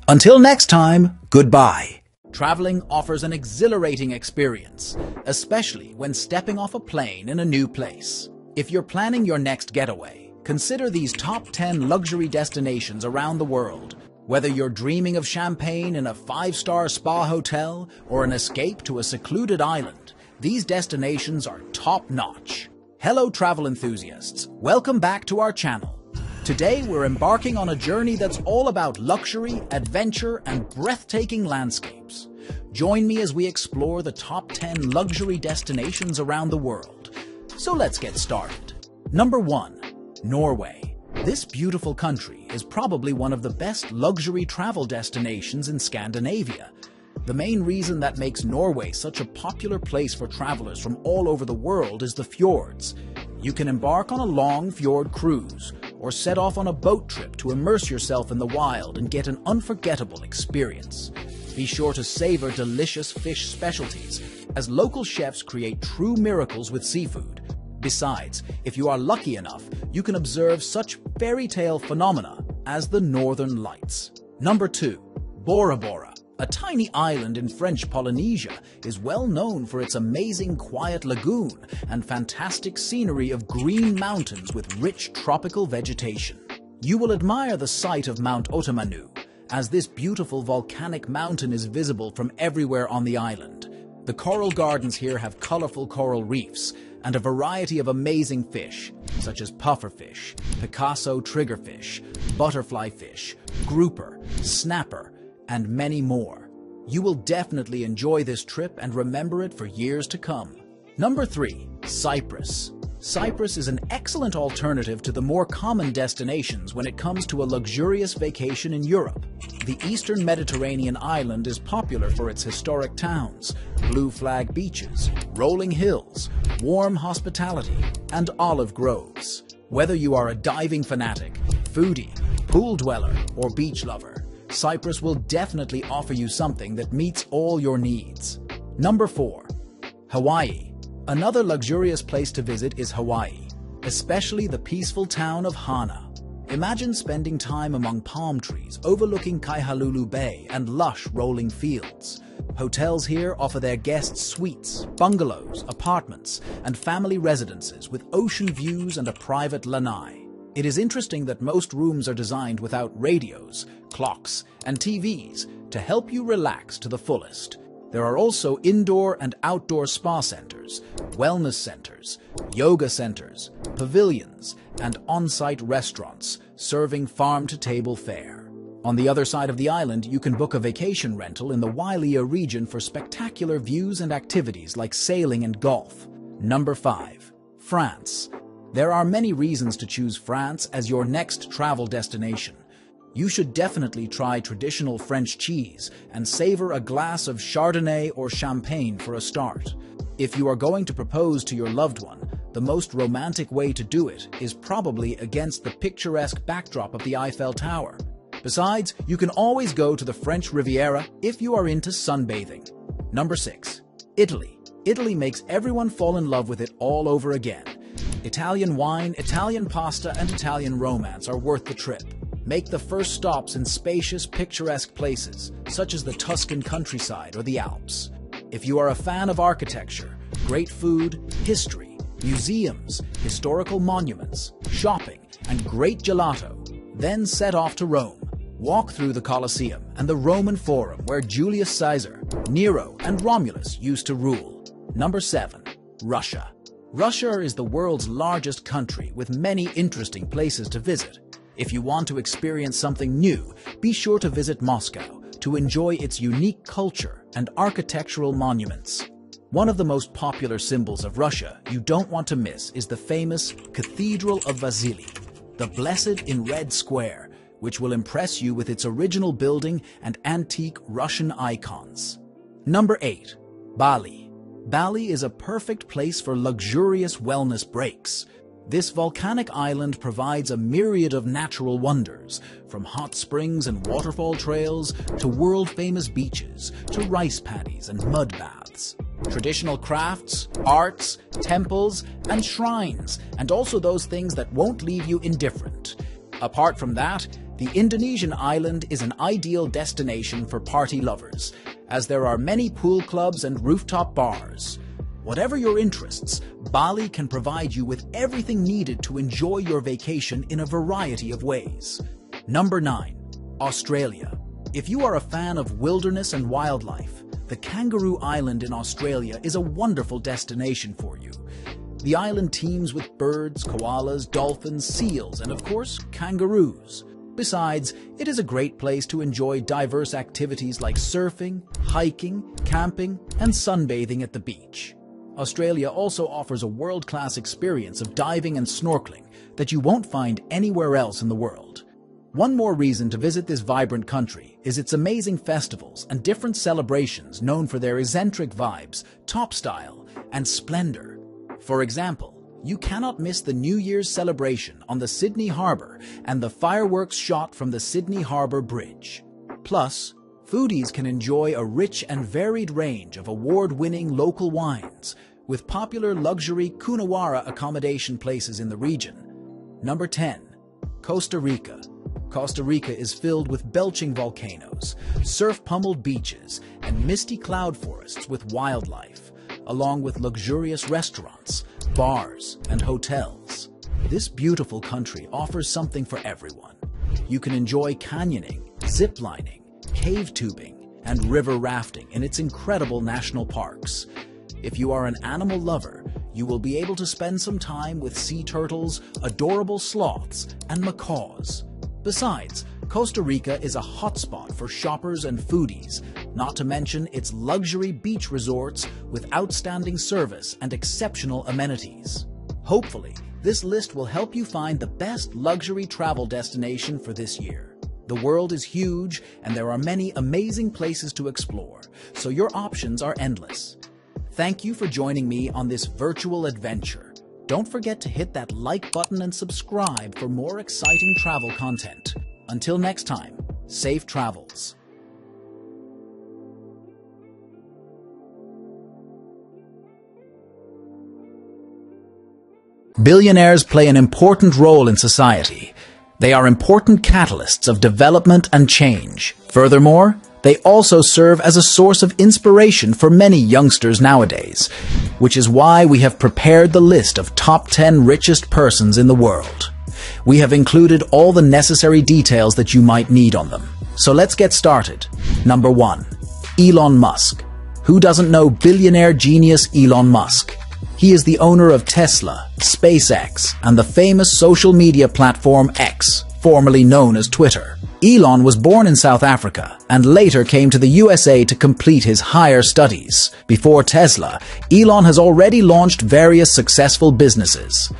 Until next time, goodbye. Traveling offers an exhilarating experience, especially when stepping off a plane in a new place. If you're planning your next getaway, consider these top 10 luxury destinations around the world. Whether you're dreaming of champagne in a five-star spa hotel or an escape to a secluded island, these destinations are top-notch. Hello travel enthusiasts, welcome back to our channel. Today we're embarking on a journey that's all about luxury, adventure and breathtaking landscapes. Join me as we explore the top 10 luxury destinations around the world. So let's get started. Number 1. Norway. This beautiful country is probably one of the best luxury travel destinations in Scandinavia. The main reason that makes Norway such a popular place for travelers from all over the world is the fjords. You can embark on a long fjord cruise or set off on a boat trip to immerse yourself in the wild and get an unforgettable experience. Be sure to savor delicious fish specialties, as local chefs create true miracles with seafood. Besides, if you are lucky enough, you can observe such fairy tale phenomena as the Northern Lights. Number 2. Bora Bora. A tiny island in French Polynesia is well known for its amazing quiet lagoon and fantastic scenery of green mountains with rich tropical vegetation. You will admire the sight of Mount Otamanu, as this beautiful volcanic mountain is visible from everywhere on the island. The coral gardens here have colorful coral reefs and a variety of amazing fish, such as pufferfish, Picasso triggerfish, butterfly fish, grouper, snapper, and many more. You will definitely enjoy this trip and remember it for years to come. Number 3. Cyprus. Cyprus is an excellent alternative to the more common destinations when it comes to a luxurious vacation in Europe. The Eastern Mediterranean island is popular for its historic towns, blue flag beaches, rolling hills, warm hospitality, and olive groves. Whether you are a diving fanatic, foodie, pool dweller, or beach lover, Cyprus will definitely offer you something that meets all your needs. Number 4. Hawaii. Another luxurious place to visit is Hawaii, especially the peaceful town of Hana. Imagine spending time among palm trees overlooking Kaihululu Bay and lush rolling fields. Hotels here offer their guests suites, bungalows, apartments, and family residences with ocean views and a private lanai. It is interesting that most rooms are designed without radios, clocks, and TVs to help you relax to the fullest. There are also indoor and outdoor spa centers, wellness centers, yoga centers, pavilions, and on-site restaurants serving farm-to-table fare. On the other side of the island, you can book a vacation rental in the Wailea region for spectacular views and activities like sailing and golf. Number 5. France. There are many reasons to choose France as your next travel destination. You should definitely try traditional French cheese and savor a glass of Chardonnay or champagne for a start. If you are going to propose to your loved one, the most romantic way to do it is probably against the picturesque backdrop of the Eiffel Tower. Besides, you can always go to the French Riviera if you are into sunbathing. Number 6. Italy. Italy makes everyone fall in love with it all over again. Italian wine, Italian pasta, and Italian romance are worth the trip. Make the first stops in spacious, picturesque places, such as the Tuscan countryside or the Alps. If you are a fan of architecture, great food, history, museums, historical monuments, shopping, and great gelato, then set off to Rome. Walk through the Colosseum and the Roman Forum where Julius Caesar, Nero, and Romulus used to rule. Number 7. Russia. Russia is the world's largest country with many interesting places to visit. If you want to experience something new, be sure to visit Moscow to enjoy its unique culture and architectural monuments. One of the most popular symbols of Russia you don't want to miss is the famous Cathedral of Vasily, the Blessed in Red Square, which will impress you with its original building and antique Russian icons. Number 8. Bali. Bali is a perfect place for luxurious wellness breaks. This volcanic island provides a myriad of natural wonders, from hot springs and waterfall trails to world-famous beaches to rice paddies and mud baths. Traditional crafts, arts, temples, and shrines, and also those things that won't leave you indifferent. Apart from that, the Indonesian island is an ideal destination for party lovers, as there are many pool clubs and rooftop bars. Whatever your interests, Bali can provide you with everything needed to enjoy your vacation in a variety of ways. Number 9. Australia. If you are a fan of wilderness and wildlife, the Kangaroo Island in Australia is a wonderful destination for you. The island teems with birds, koalas, dolphins, seals, and of course, kangaroos. Besides, it is a great place to enjoy diverse activities like surfing, hiking, camping, and sunbathing at the beach. Australia also offers a world-class experience of diving and snorkeling that you won't find anywhere else in the world. One more reason to visit this vibrant country is its amazing festivals and different celebrations known for their eccentric vibes, top style, and splendor. For example, you cannot miss the New Year's celebration on the Sydney Harbour and the fireworks shot from the Sydney Harbour Bridge. Plus, foodies can enjoy a rich and varied range of award-winning local wines, with popular luxury Coonawarra accommodation places in the region. Number 10. Costa Rica. Costa Rica is filled with belching volcanoes, surf-pummeled beaches, and misty cloud forests with wildlife, along with luxurious restaurants, bars, and hotels. This beautiful country offers something for everyone. You can enjoy canyoning, ziplining, cave tubing, and river rafting in its incredible national parks. If you are an animal lover, you will be able to spend some time with sea turtles, adorable sloths, and macaws. Besides, Costa Rica is a hotspot for shoppers and foodies, not to mention its luxury beach resorts with outstanding service and exceptional amenities. Hopefully, this list will help you find the best luxury travel destination for this year. The world is huge, and there are many amazing places to explore, so your options are endless. Thank you for joining me on this virtual adventure. Don't forget to hit that like button and subscribe for more exciting travel content. Until next time, safe travels. Billionaires play an important role in society. They are important catalysts of development and change. Furthermore, they also serve as a source of inspiration for many youngsters nowadays, which is why we have prepared the list of top 10 richest persons in the world. We have included all the necessary details that you might need on them. So let's get started. Number 1. Elon Musk. Who doesn't know billionaire genius Elon Musk? He is the owner of Tesla, SpaceX, and the famous social media platform X, formerly known as Twitter. Elon was born in South Africa and later came to the USA to complete his higher studies. Before Tesla, Elon has already launched various successful businesses.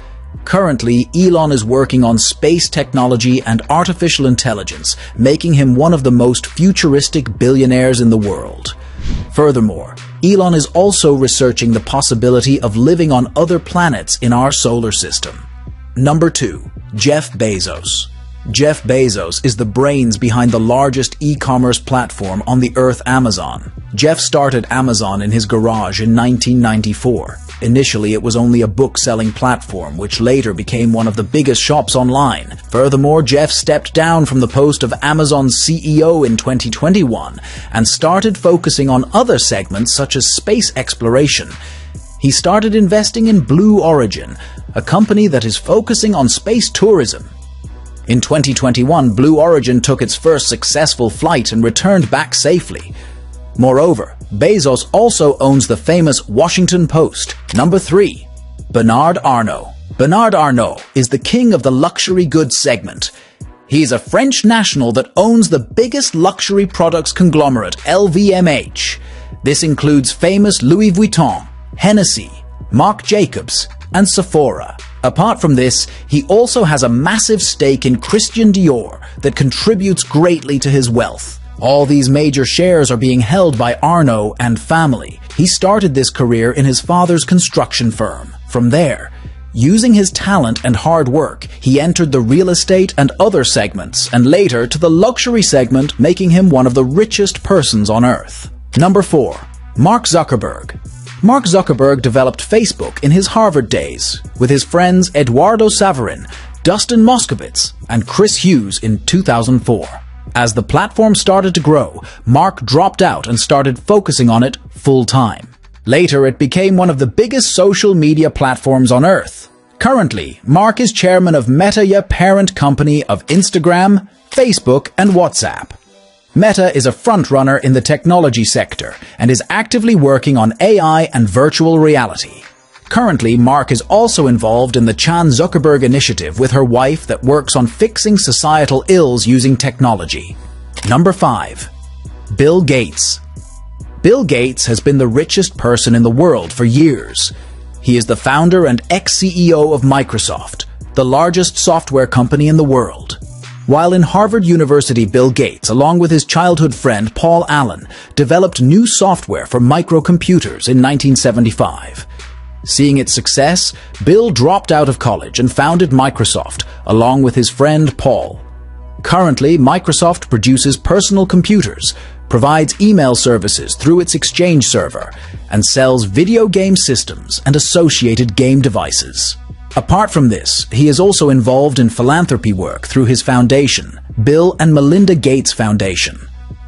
Currently, Elon is working on space technology and artificial intelligence, making him one of the most futuristic billionaires in the world. Furthermore, Elon is also researching the possibility of living on other planets in our solar system. Number 2. Jeff Bezos. Jeff Bezos is the brains behind the largest e-commerce platform on the earth, Amazon. Jeff started Amazon in his garage in 1994. Initially, it was only a book-selling platform, which later became one of the biggest shops online. Furthermore, Jeff stepped down from the post of Amazon's CEO in 2021 and started focusing on other segments such as space exploration. He started investing in Blue Origin, a company that is focusing on space tourism. In 2021, Blue Origin took its first successful flight and returned back safely. Moreover, Bezos also owns the famous Washington Post. Number 3. Bernard Arnault. Bernard Arnault is the king of the luxury goods segment. He is a French national that owns the biggest luxury products conglomerate, LVMH. This includes famous Louis Vuitton, Hennessy, Marc Jacobs, and Sephora. Apart from this, he also has a massive stake in Christian Dior that contributes greatly to his wealth. All these major shares are being held by Arnault and family. He started this career in his father's construction firm. From there, using his talent and hard work, he entered the real estate and other segments, and later to the luxury segment, making him one of the richest persons on earth. Number 4. Mark Zuckerberg. Mark Zuckerberg developed Facebook in his Harvard days, with his friends Eduardo Saverin, Dustin Moskovitz, and Chris Hughes in 2004. As the platform started to grow, Mark dropped out and started focusing on it full-time. Later, it became one of the biggest social media platforms on earth. Currently, Mark is chairman of Meta, a parent company of Instagram, Facebook, and WhatsApp. Meta is a frontrunner in the technology sector and is actively working on AI and virtual reality. Currently, Mark is also involved in the Chan Zuckerberg initiative with her wife that works on fixing societal ills using technology. Number 5. Bill Gates. Bill Gates has been the richest person in the world for years. He is the founder and ex-CEO of Microsoft, the largest software company in the world. While in Harvard University, Bill Gates, along with his childhood friend Paul Allen, developed new software for microcomputers in 1975. Seeing its success, Bill dropped out of college and founded Microsoft, along with his friend Paul. Currently, Microsoft produces personal computers, provides email services through its Exchange server, and sells video game systems and associated game devices. Apart from this, he is also involved in philanthropy work through his foundation, Bill and Melinda Gates Foundation.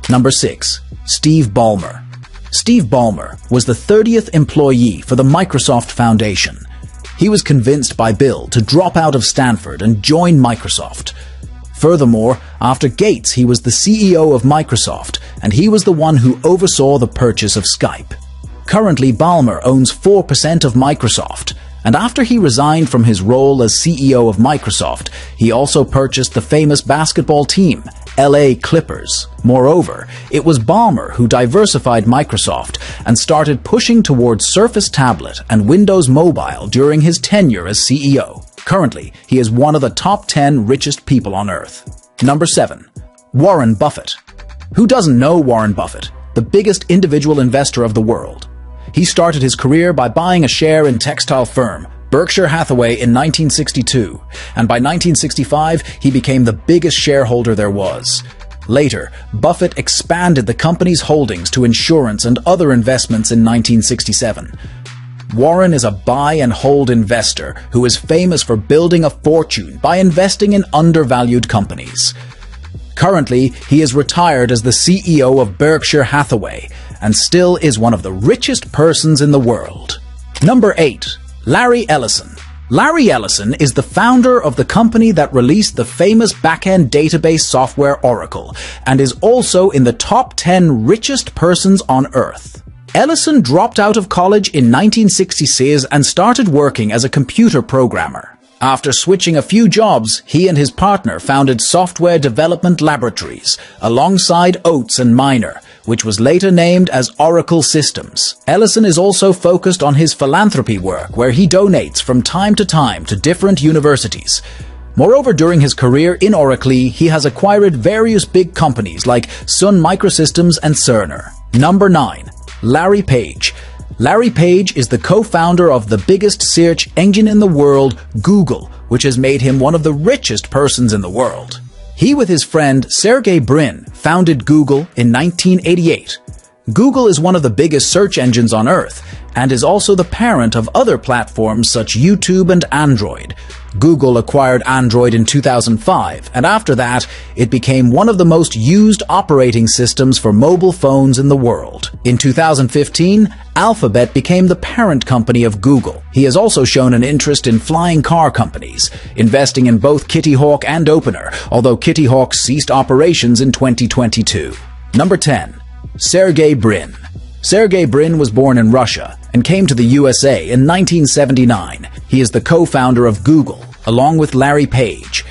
Number 6. Steve Ballmer. Steve Ballmer was the 30th employee for the Microsoft Foundation. He was convinced by Bill to drop out of Stanford and join Microsoft. Furthermore, after Gates, he was the CEO of Microsoft, and he was the one who oversaw the purchase of Skype. Currently, Ballmer owns 4% of Microsoft, and after he resigned from his role as CEO of Microsoft, he also purchased the famous basketball team, LA Clippers. Moreover, it was Ballmer who diversified Microsoft and started pushing towards Surface Tablet and Windows Mobile during his tenure as CEO. Currently, he is one of the top 10 richest people on Earth. Number 7. Warren Buffett. Who doesn't know Warren Buffett, the biggest individual investor of the world? He started his career by buying a share in textile firm Berkshire Hathaway in 1962, and by 1965, he became the biggest shareholder there was. Later, Buffett expanded the company's holdings to insurance and other investments in 1967. Warren is a buy-and-hold investor who is famous for building a fortune by investing in undervalued companies. Currently, he is retired as the CEO of Berkshire Hathaway and still is one of the richest persons in the world. Number 8. Larry Ellison. Larry Ellison is the founder of the company that released the famous back-end database software Oracle and is also in the top 10 richest persons on Earth. Ellison dropped out of college in 1966 and started working as a computer programmer. After switching a few jobs, he and his partner founded Software Development Laboratories alongside Oates and Miner, which was later named as Oracle Systems. Ellison is also focused on his philanthropy work, where he donates from time to different universities. Moreover, during his career in Oracle, he has acquired various big companies like Sun Microsystems and Cerner. Number 9. Larry Page. Larry Page is the co-founder of the biggest search engine in the world, Google, which has made him one of the richest persons in the world. He, with his friend Sergey Brin, founded Google in 1988. Google is one of the biggest search engines on Earth and is also the parent of other platforms such as YouTube and Android. Google acquired Android in 2005, and after that, it became one of the most used operating systems for mobile phones in the world. In 2015, Alphabet became the parent company of Google. He has also shown an interest in flying car companies, investing in both Kitty Hawk and Opener, although Kitty Hawk ceased operations in 2022. Number 10. Sergey Brin. Sergey Brin was born in Russia and came to the USA in 1979. He is the co-founder of Google, along with Larry Page.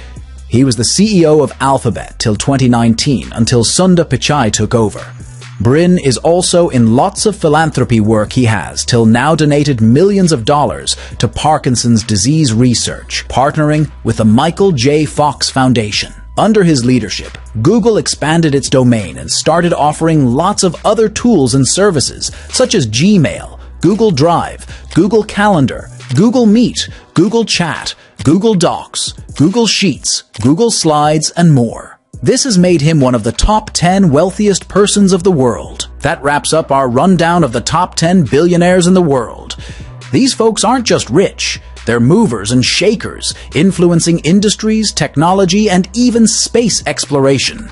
He was the CEO of Alphabet till 2019, until Sundar Pichai took over. Brin is also in lots of philanthropy work he has till now donated millions of dollars to Parkinson's disease research, partnering with the Michael J. Fox Foundation. Under his leadership, Google expanded its domain and started offering lots of other tools and services, such as Gmail, Google Drive, Google Calendar, Google Meet, Google Chat, Google Docs, Google Sheets, Google Slides, and more. This has made him one of the top 10 wealthiest persons of the world. That wraps up our rundown of the top 10 billionaires in the world. These folks aren't just rich. They're movers and shakers, influencing industries, technology, and even space exploration.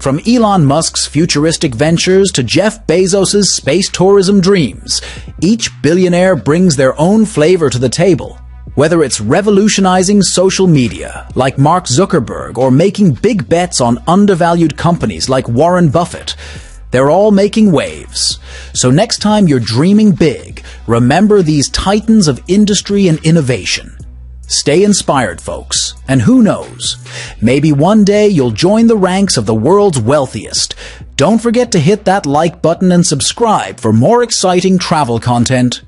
From Elon Musk's futuristic ventures to Jeff Bezos's space tourism dreams, each billionaire brings their own flavor to the table. Whether it's revolutionizing social media, like Mark Zuckerberg, or making big bets on undervalued companies like Warren Buffett, They're all making waves. So next time you're dreaming big, remember these titans of industry and innovation. Stay inspired, folks, and who knows? Maybe one day you'll join the ranks of the world's wealthiest. Don't forget to hit that like button and subscribe for more exciting travel content.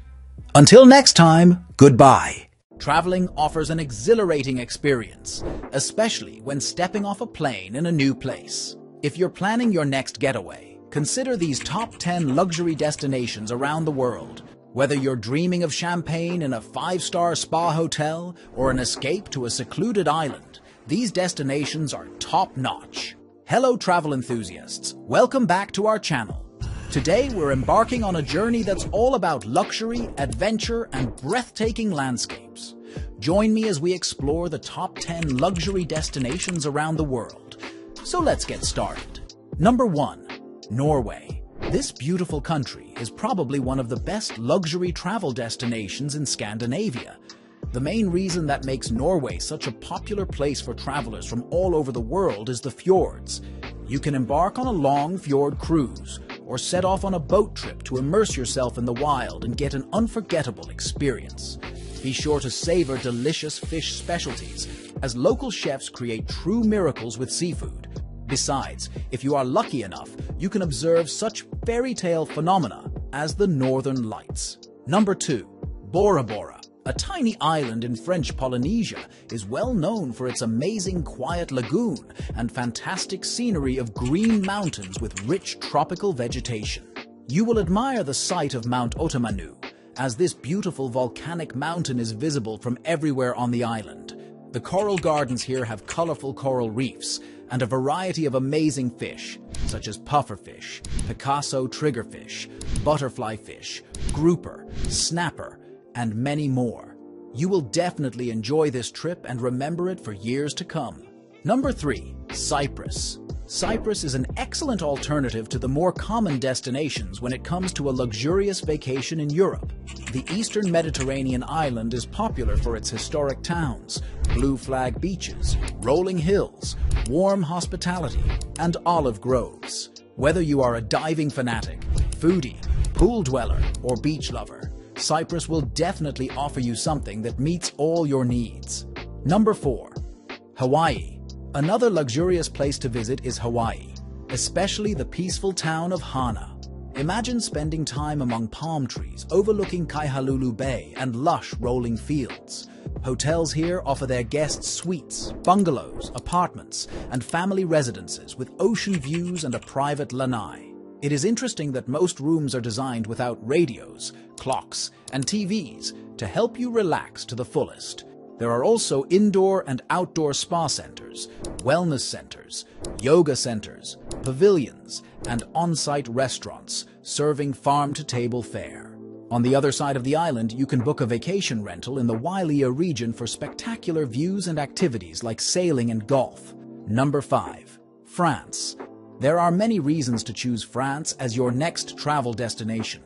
Until next time, goodbye. Traveling offers an exhilarating experience, especially when stepping off a plane in a new place. If you're planning your next getaway, consider these top 10 luxury destinations around the world. Whether you're dreaming of champagne in a five-star spa hotel or an escape to a secluded island, these destinations are top-notch. Hello, travel enthusiasts. Welcome back to our channel. Today, we're embarking on a journey that's all about luxury, adventure, and breathtaking landscapes. Join me as we explore the top 10 luxury destinations around the world. So let's get started. Number 1. Norway. This beautiful country is probably one of the best luxury travel destinations in Scandinavia. The main reason that makes Norway such a popular place for travelers from all over the world is the fjords. You can embark on a long fjord cruise, or set off on a boat trip to immerse yourself in the wild and get an unforgettable experience. Be sure to savor delicious fish specialties, as local chefs create true miracles with seafood. Besides, if you are lucky enough, you can observe such fairy tale phenomena as the Northern Lights. Number 2. Bora Bora, a tiny island in French Polynesia, is well known for its amazing quiet lagoon and fantastic scenery of green mountains with rich tropical vegetation. You will admire the sight of Mount Otamanu, as this beautiful volcanic mountain is visible from everywhere on the island. The coral gardens here have colorful coral reefs and a variety of amazing fish, such as pufferfish, Picasso triggerfish, butterfly fish, grouper, snapper, and many more. You will definitely enjoy this trip and remember it for years to come. Number 3. Cyprus. Cyprus is an excellent alternative to the more common destinations when it comes to a luxurious vacation in Europe. The eastern Mediterranean island is popular for its historic towns, blue flag beaches, rolling hills, warm hospitality, and olive groves. Whether you are a diving fanatic, foodie, pool dweller, or beach lover, Cyprus will definitely offer you something that meets all your needs. Number 4. Hawaii. Another luxurious place to visit is Hawaii, especially the peaceful town of Hana. Imagine spending time among palm trees overlooking Kaihalulu Bay and lush rolling fields. Hotels here offer their guests suites, bungalows, apartments, and family residences with ocean views and a private lanai. It is interesting that most rooms are designed without radios, clocks, and TVs to help you relax to the fullest. There are also indoor and outdoor spa centers, wellness centers, yoga centers, pavilions, and on-site restaurants serving farm-to-table fare. On the other side of the island, you can book a vacation rental in the Wailea region for spectacular views and activities like sailing and golf. Number 5. France. There are many reasons to choose France as your next travel destination.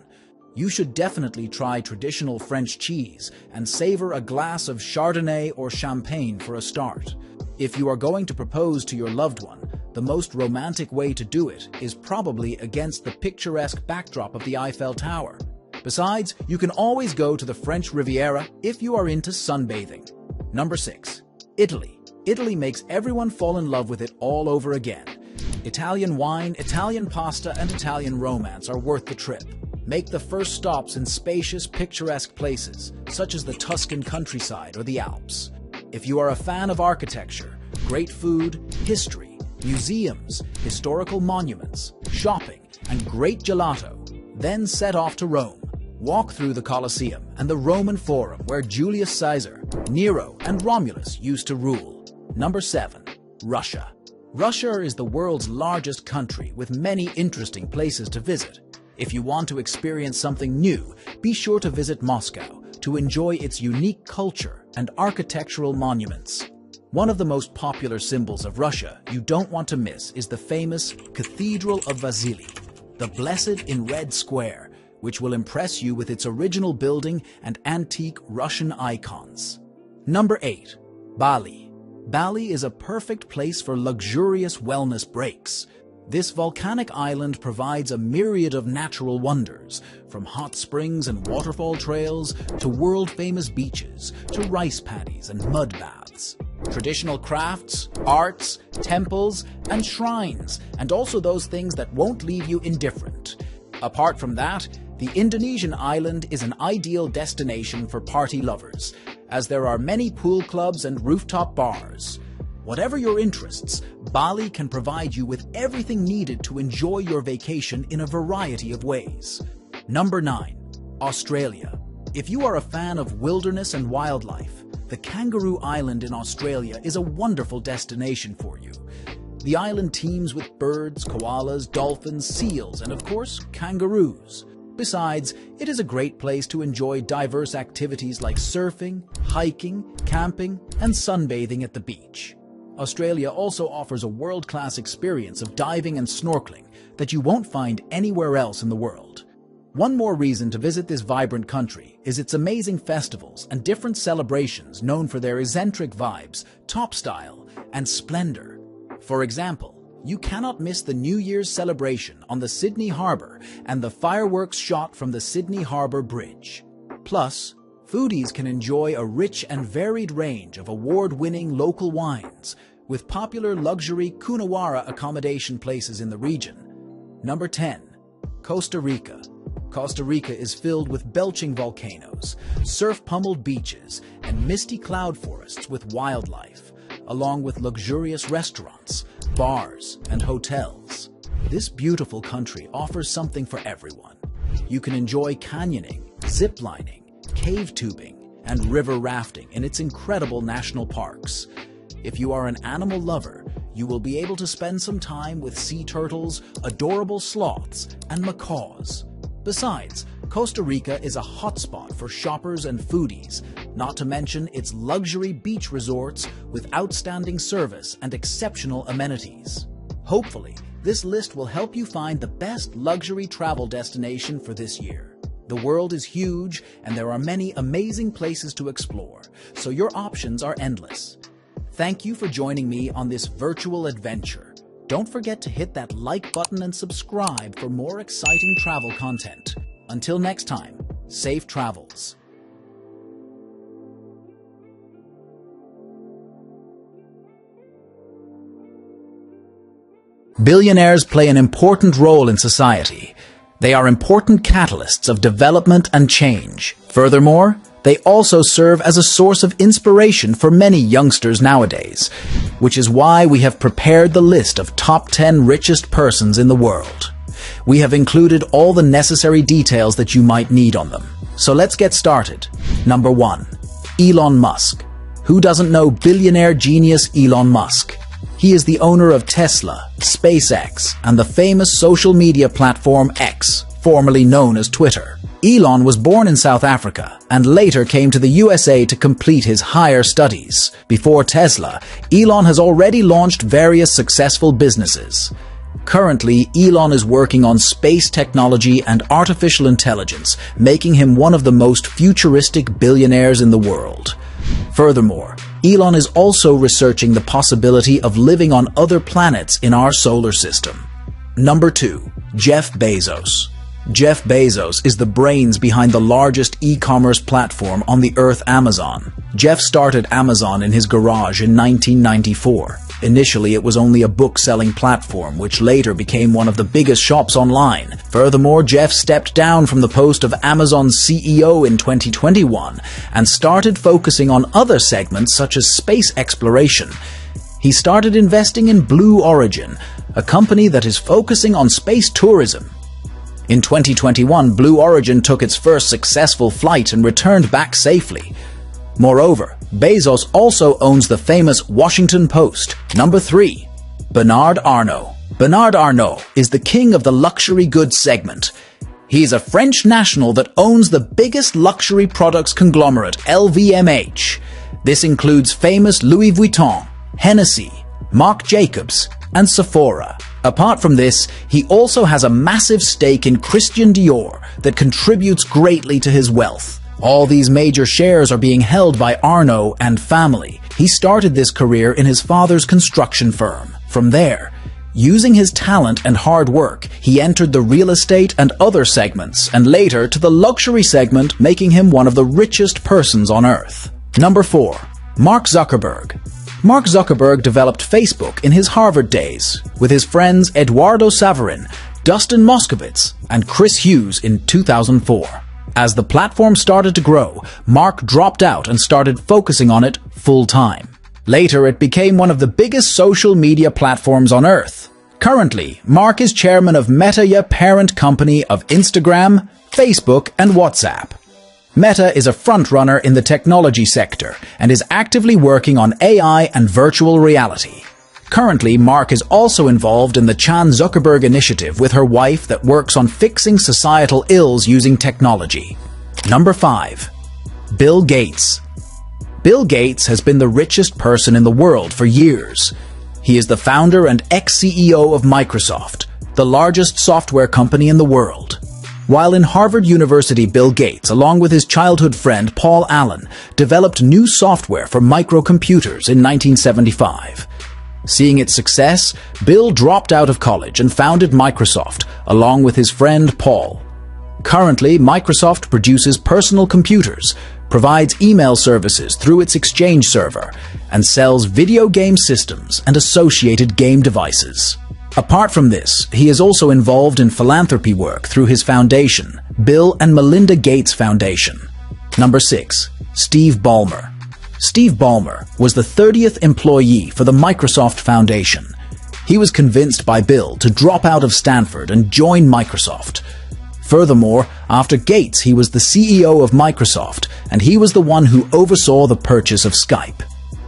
You should definitely try traditional French cheese and savor a glass of Chardonnay or champagne for a start. If you are going to propose to your loved one, the most romantic way to do it is probably against the picturesque backdrop of the Eiffel Tower. Besides, you can always go to the French Riviera if you are into sunbathing. Number 6. Italy. Italy makes everyone fall in love with it all over again. Italian wine, Italian pasta, and Italian romance are worth the trip. Make the first stops in spacious, picturesque places, such as the Tuscan countryside or the Alps. If you are a fan of architecture, great food, history, museums, historical monuments, shopping, and great gelato, then set off to Rome. Walk through the Colosseum and the Roman Forum where Julius Caesar, Nero, and Romulus used to rule. Number 7. Russia. Russia is the world's largest country with many interesting places to visit. If you want to experience something new, be sure to visit Moscow to enjoy its unique culture and architectural monuments. One of the most popular symbols of Russia you don't want to miss is the famous Cathedral of Vasily, the Blessed in Red Square, which will impress you with its original building and antique Russian icons. Number 8. Bali. Bali is a perfect place for luxurious wellness breaks. This volcanic island provides a myriad of natural wonders, from hot springs and waterfall trails to world-famous beaches to rice paddies and mud baths. Traditional crafts, arts, temples, and shrines, and also those things that won't leave you indifferent. Apart from that, the Indonesian island is an ideal destination for party lovers, as there are many pool clubs and rooftop bars. Whatever your interests, Bali can provide you with everything needed to enjoy your vacation in a variety of ways. Number 9, Australia. If you are a fan of wilderness and wildlife, the Kangaroo Island in Australia is a wonderful destination for you. The island teems with birds, koalas, dolphins, seals, and of course, kangaroos. Besides, it is a great place to enjoy diverse activities like surfing, hiking, camping, and sunbathing at the beach. Australia also offers a world-class experience of diving and snorkeling that you won't find anywhere else in the world. One more reason to visit this vibrant country is its amazing festivals and different celebrations known for their eccentric vibes, top style, and splendor. For example, you cannot miss the New Year's celebration on the Sydney Harbour and the fireworks shot from the Sydney Harbour Bridge. Plus, foodies can enjoy a rich and varied range of award-winning local wines, with popular luxury Coonawarra accommodation places in the region. Number 10. Costa Rica. Costa Rica is filled with belching volcanoes, surf-pummeled beaches, and misty cloud forests with wildlife, along with luxurious restaurants, bars, and hotels. This beautiful country offers something for everyone. You can enjoy canyoning, ziplining, cave tubing, and river rafting in its incredible national parks. If you are an animal lover, you will be able to spend some time with sea turtles, adorable sloths, and macaws. Besides, Costa Rica is a hotspot for shoppers and foodies, not to mention its luxury beach resorts with outstanding service and exceptional amenities. Hopefully, this list will help you find the best luxury travel destination for this year. The world is huge, and there are many amazing places to explore, so your options are endless. Thank you for joining me on this virtual adventure. Don't forget to hit that like button and subscribe for more exciting travel content. Until next time, safe travels. Billionaires play an important role in society. They are important catalysts of development and change. Furthermore, they also serve as a source of inspiration for many youngsters nowadays, which is why we have prepared the list of top 10 richest persons in the world. We have included all the necessary details that you might need on them. So let's get started. Number 1. Elon Musk. Who doesn't know billionaire genius Elon Musk? He is the owner of Tesla, SpaceX, and the famous social media platform X, formerly known as Twitter. Elon was born in South Africa and later came to the USA to complete his higher studies. Before Tesla, Elon has already launched various successful businesses. Currently, Elon is working on space technology and artificial intelligence, making him one of the most futuristic billionaires in the world. Furthermore, Elon is also researching the possibility of living on other planets in our solar system. Number 2. Jeff Bezos. Jeff Bezos is the brains behind the largest e-commerce platform on the earth, Amazon. Jeff started Amazon in his garage in 1994. Initially, it was only a book-selling platform, which later became one of the biggest shops online. Furthermore, Jeff stepped down from the post of Amazon's CEO in 2021 and started focusing on other segments such as space exploration. He started investing in Blue Origin, a company that is focusing on space tourism. In 2021, Blue Origin took its first successful flight and returned back safely. Moreover, Bezos also owns the famous Washington Post. Number 3. Bernard Arnault. Bernard Arnault is the king of the luxury goods segment. He is a French national that owns the biggest luxury products conglomerate, LVMH. This includes famous Louis Vuitton, Hennessy, Marc Jacobs, and Sephora. Apart from this, he also has a massive stake in Christian Dior that contributes greatly to his wealth. All these major shares are being held by Arnault and family. He started this career in his father's construction firm. From there, Using his talent and hard work, he entered the real estate and other segments, and later to the luxury segment, making him one of the richest persons on Earth. Number 4. Mark Zuckerberg. Mark Zuckerberg developed Facebook in his Harvard days, with his friends Eduardo Saverin, Dustin Moskovitz, and Chris Hughes in 2004. As the platform started to grow, Mark dropped out and started focusing on it full-time. Later, it became one of the biggest social media platforms on Earth. Currently, Mark is chairman of Meta, a parent company of Instagram, Facebook, and WhatsApp. Meta is a front-runner in the technology sector and is actively working on AI and virtual reality. Currently, Mark is also involved in the Chan Zuckerberg initiative with her wife that works on fixing societal ills using technology. Number 5. Bill Gates. Bill Gates has been the richest person in the world for years. He is the founder and ex-CEO of Microsoft, the largest software company in the world. While in Harvard University, Bill Gates, along with his childhood friend Paul Allen, developed new software for microcomputers in 1975. Seeing its success, Bill dropped out of college and founded Microsoft, along with his friend Paul. Currently, Microsoft produces personal computers, provides email services through its Exchange server, and sells video game systems and associated game devices. Apart from this, he is also involved in philanthropy work through his foundation, Bill and Melinda Gates Foundation. Number 6. Steve Ballmer. Steve Ballmer was the 30th employee for the Microsoft Foundation. He was convinced by Bill to drop out of Stanford and join Microsoft. Furthermore, after Gates, he was the CEO of Microsoft, and he was the one who oversaw the purchase of Skype.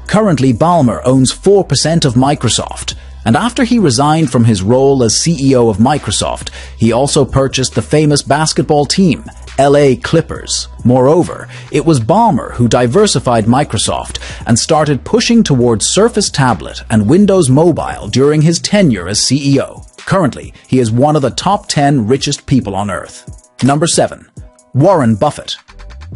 Currently, Ballmer owns 4% of Microsoft, and after he resigned from his role as CEO of Microsoft, he also purchased the famous basketball team, LA Clippers. Moreover, it was Ballmer who diversified Microsoft and started pushing towards Surface Tablet and Windows Mobile during his tenure as CEO. Currently, he is one of the top 10 richest people on Earth. Number 7. Warren Buffett.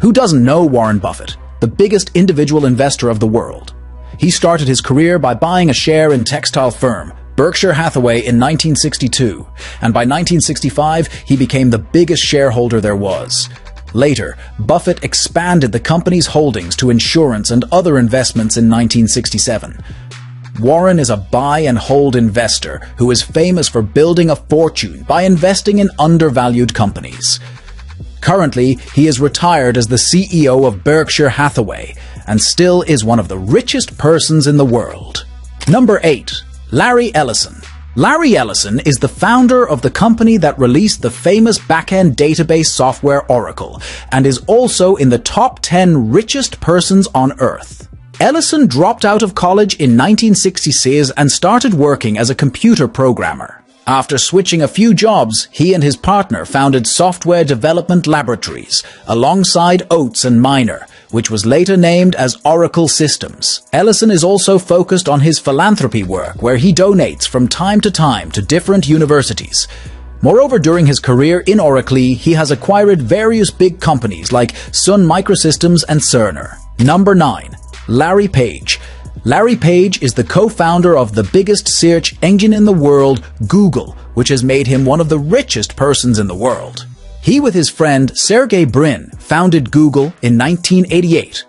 Who doesn't know Warren Buffett, the biggest individual investor of the world? He started his career by buying a share in textile firm Berkshire Hathaway in 1962, and by 1965, he became the biggest shareholder there was. Later, Buffett expanded the company's holdings to insurance and other investments in 1967. Warren is a buy-and-hold investor who is famous for building a fortune by investing in undervalued companies. Currently, he is retired as the CEO of Berkshire Hathaway and still is one of the richest persons in the world. Number 8. Larry Ellison. Larry Ellison is the founder of the company that released the famous back-end database software Oracle and is also in the top 10 richest persons on Earth. Ellison dropped out of college in 1966 and started working as a computer programmer. After switching a few jobs, he and his partner founded Software Development Laboratories alongside Oates and Miner, which was later named as Oracle Systems. Ellison is also focused on his philanthropy work, where he donates from time to time to different universities. Moreover, during his career in Oracle, he has acquired various big companies like Sun Microsystems and Cerner. Number 9. Larry Page. Larry Page is the co-founder of the biggest search engine in the world, Google, which has made him one of the richest persons in the world. He, with his friend Sergey Brin, founded Google in 1988.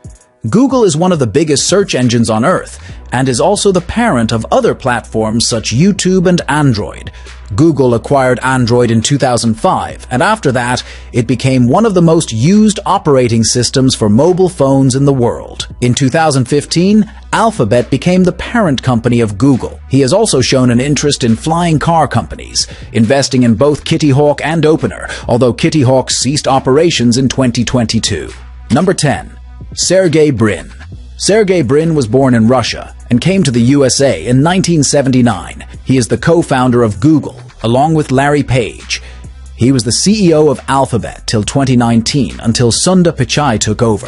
Google is one of the biggest search engines on Earth and is also the parent of other platforms such YouTube and Android. Google acquired Android in 2005, and after that, it became one of the most used operating systems for mobile phones in the world. In 2015, Alphabet became the parent company of Google. He has also shown an interest in flying car companies, investing in both Kitty Hawk and Opener, although Kitty Hawk ceased operations in 2022. Number 10. Sergey Brin. Sergey Brin was born in Russia and came to the USA in 1979. He is the co-founder of Google, along with Larry Page. He was the CEO of Alphabet till 2019, until Sundar Pichai took over.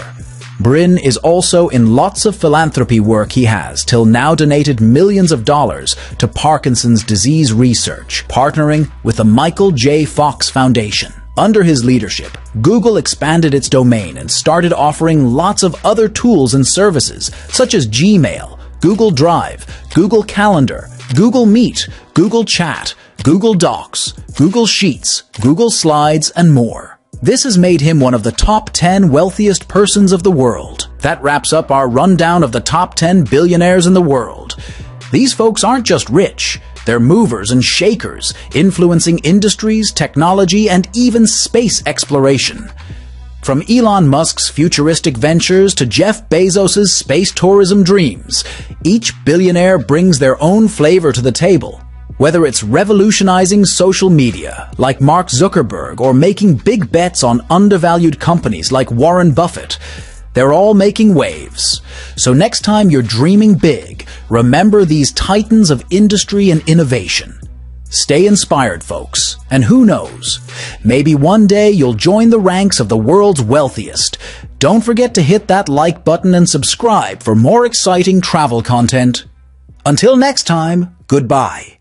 Brin is also in lots of philanthropy work he has, till now donated millions of dollars to Parkinson's disease research, partnering with the Michael J. Fox Foundation. Under his leadership, Google expanded its domain and started offering lots of other tools and services, such as Gmail, Google Drive, Google Calendar, Google Meet, Google Chat, Google Docs, Google Sheets, Google Slides, and more. This has made him one of the top 10 wealthiest persons of the world. That wraps up our rundown of the top 10 billionaires in the world. These folks aren't just rich, they're movers and shakers, influencing industries, technology, and even space exploration. From Elon Musk's futuristic ventures to Jeff Bezos' space tourism dreams, each billionaire brings their own flavor to the table. Whether it's revolutionizing social media, like Mark Zuckerberg, or making big bets on undervalued companies like Warren Buffett, they're all making waves. So next time you're dreaming big, remember these titans of industry and innovation. Stay inspired, folks, and who knows? Maybe one day you'll join the ranks of the world's wealthiest. Don't forget to hit that like button and subscribe for more exciting travel content. Until next time, goodbye.